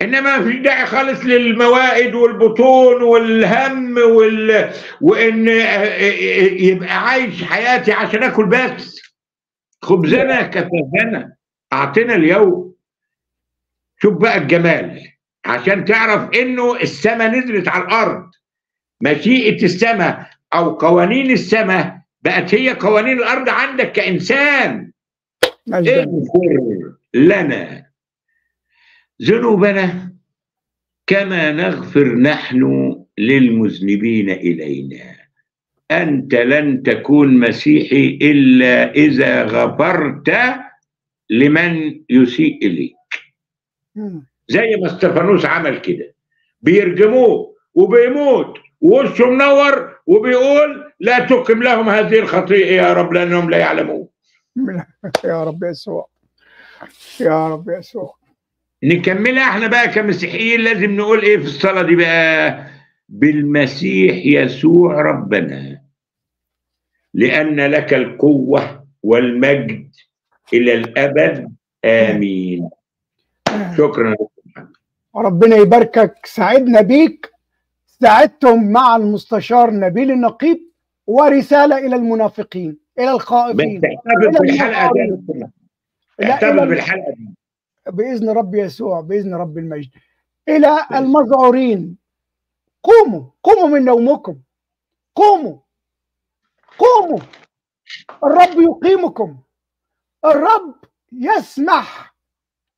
انما مفيش داعي خالص للموائد والبطون والهم وان يبقى عايش حياتي عشان اكل بس. خبزنا كفافنا اعطينا اليوم. شوف بقى الجمال، عشان تعرف انه السماء نزلت على الارض. مشيئه السماء او قوانين السماء بقت هي قوانين الارض عندك كانسان. اغفر لنا ذنوبنا كما نغفر نحن للمذنبين إلينا. أنت لن تكون مسيحي إلا إذا غفرت لمن يسيء إليك، زي ما اسطفانوس عمل كده، بيرجموه وبيموت ووشه منور وبيقول لا تقم لهم هذه الخطيئة يا رب لأنهم لا يعلمون. يا رب يسوع، يا رب يسوع. نكملها احنا بقى كمسيحيين، لازم نقول ايه في الصلاة دي بقى؟ بالمسيح يسوع ربنا، لأن لك القوة والمجد إلى الأبد، آمين. شكرا، ربنا يباركك، سعدنا بيك. سعدتم مع المستشار نبيل النقيب، ورسالة إلى المنافقين، إلى الخائفين. بس احتفظ بالحلقة دي، بإذن رب يسوع، بإذن رب المجد. إلى المذعورين، قوموا من نومكم، قوموا، الرب يقيمكم. الرب يسمح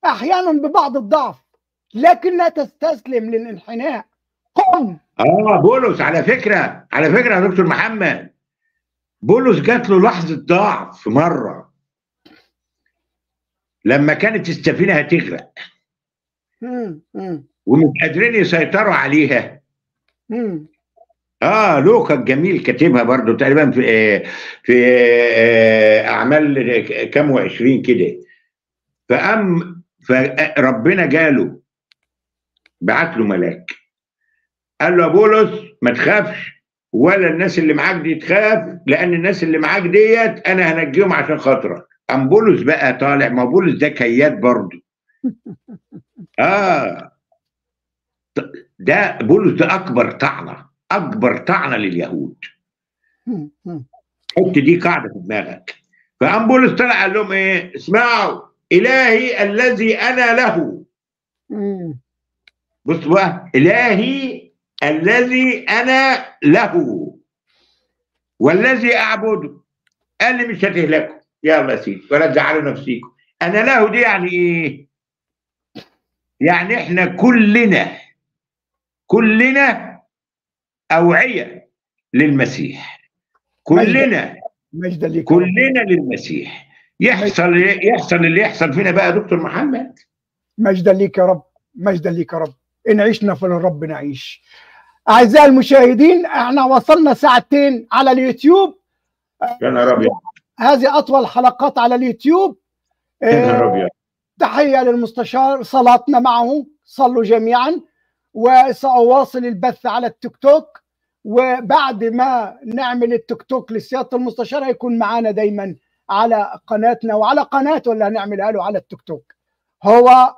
أحيانا ببعض الضعف، لكن لا تستسلم للانحناء. قوم. بولس على فكرة يا دكتور محمد، بولس جات له لحظة ضعف في مرة لما كانت السفينة هتغرق ومش قادرين يسيطروا عليها. لوكا الجميل كاتبها برضو تقريبا في اعمال كام وعشرين كده. فربنا جاله، بعت له ملاك قال له يا بولس ما تخافش، ولا الناس اللي معاك دي تخاف، لان الناس اللي معاك ديت انا هنجيهم عشان خاطرك. قام بولس بقى طالع، ما بولس ده كياد برضو. ده بولس ده اكبر طعنه لليهود. حط دي قاعده في دماغك. فقام بولس طلع قال لهم ايه؟ اسمعوا، الهي الذي انا له. بص بقى، الهي الذي انا له والذي اعبده قال لي مش هتهلكوا، يلا يا سيدي ولا تزعلوا نفسيكم. انا له دي يعني ايه؟ يعني احنا كلنا أوعية للمسيح، كلنا للمسيح. يحصل اللي يحصل فينا بقى يا دكتور محمد. مجدا ليك يا رب، مجدا ليك يا رب، إن عشنا فللرب نعيش. أعزائي المشاهدين، احنا وصلنا ساعتين على اليوتيوب. يا نهار أبيض، هذه أطول حلقات على اليوتيوب. يا نهار أبيض. تحية للمستشار، صلاتنا معه، صلوا جميعا. وسأواصل البث على التيك توك، وبعد ما نعمل التيك توك لسيادة المستشار هيكون معانا دايما على قناتنا وعلى قناته اللي هنعملها له على التيك توك. هو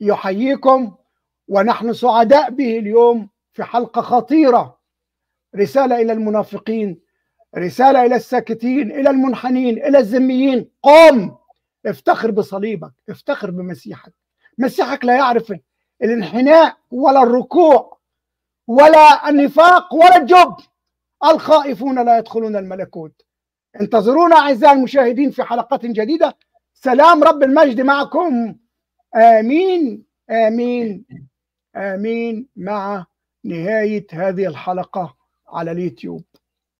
يحييكم، ونحن سعداء به اليوم في حلقة خطيرة. رسالة إلى المنافقين، رسالة إلى الساكتين، إلى المنحنين، إلى الذميين. قم، افتخر بصليبك، افتخر بمسيحك. مسيحك لا يعرف الانحناء ولا الركوع ولا النفاق ولا الجب. الخائفون لا يدخلون الملكوت. انتظرونا أعزائي المشاهدين في حلقات جديدة. سلام رب المجد معكم. آمين آمين آمين. مع نهاية هذه الحلقة على اليوتيوب.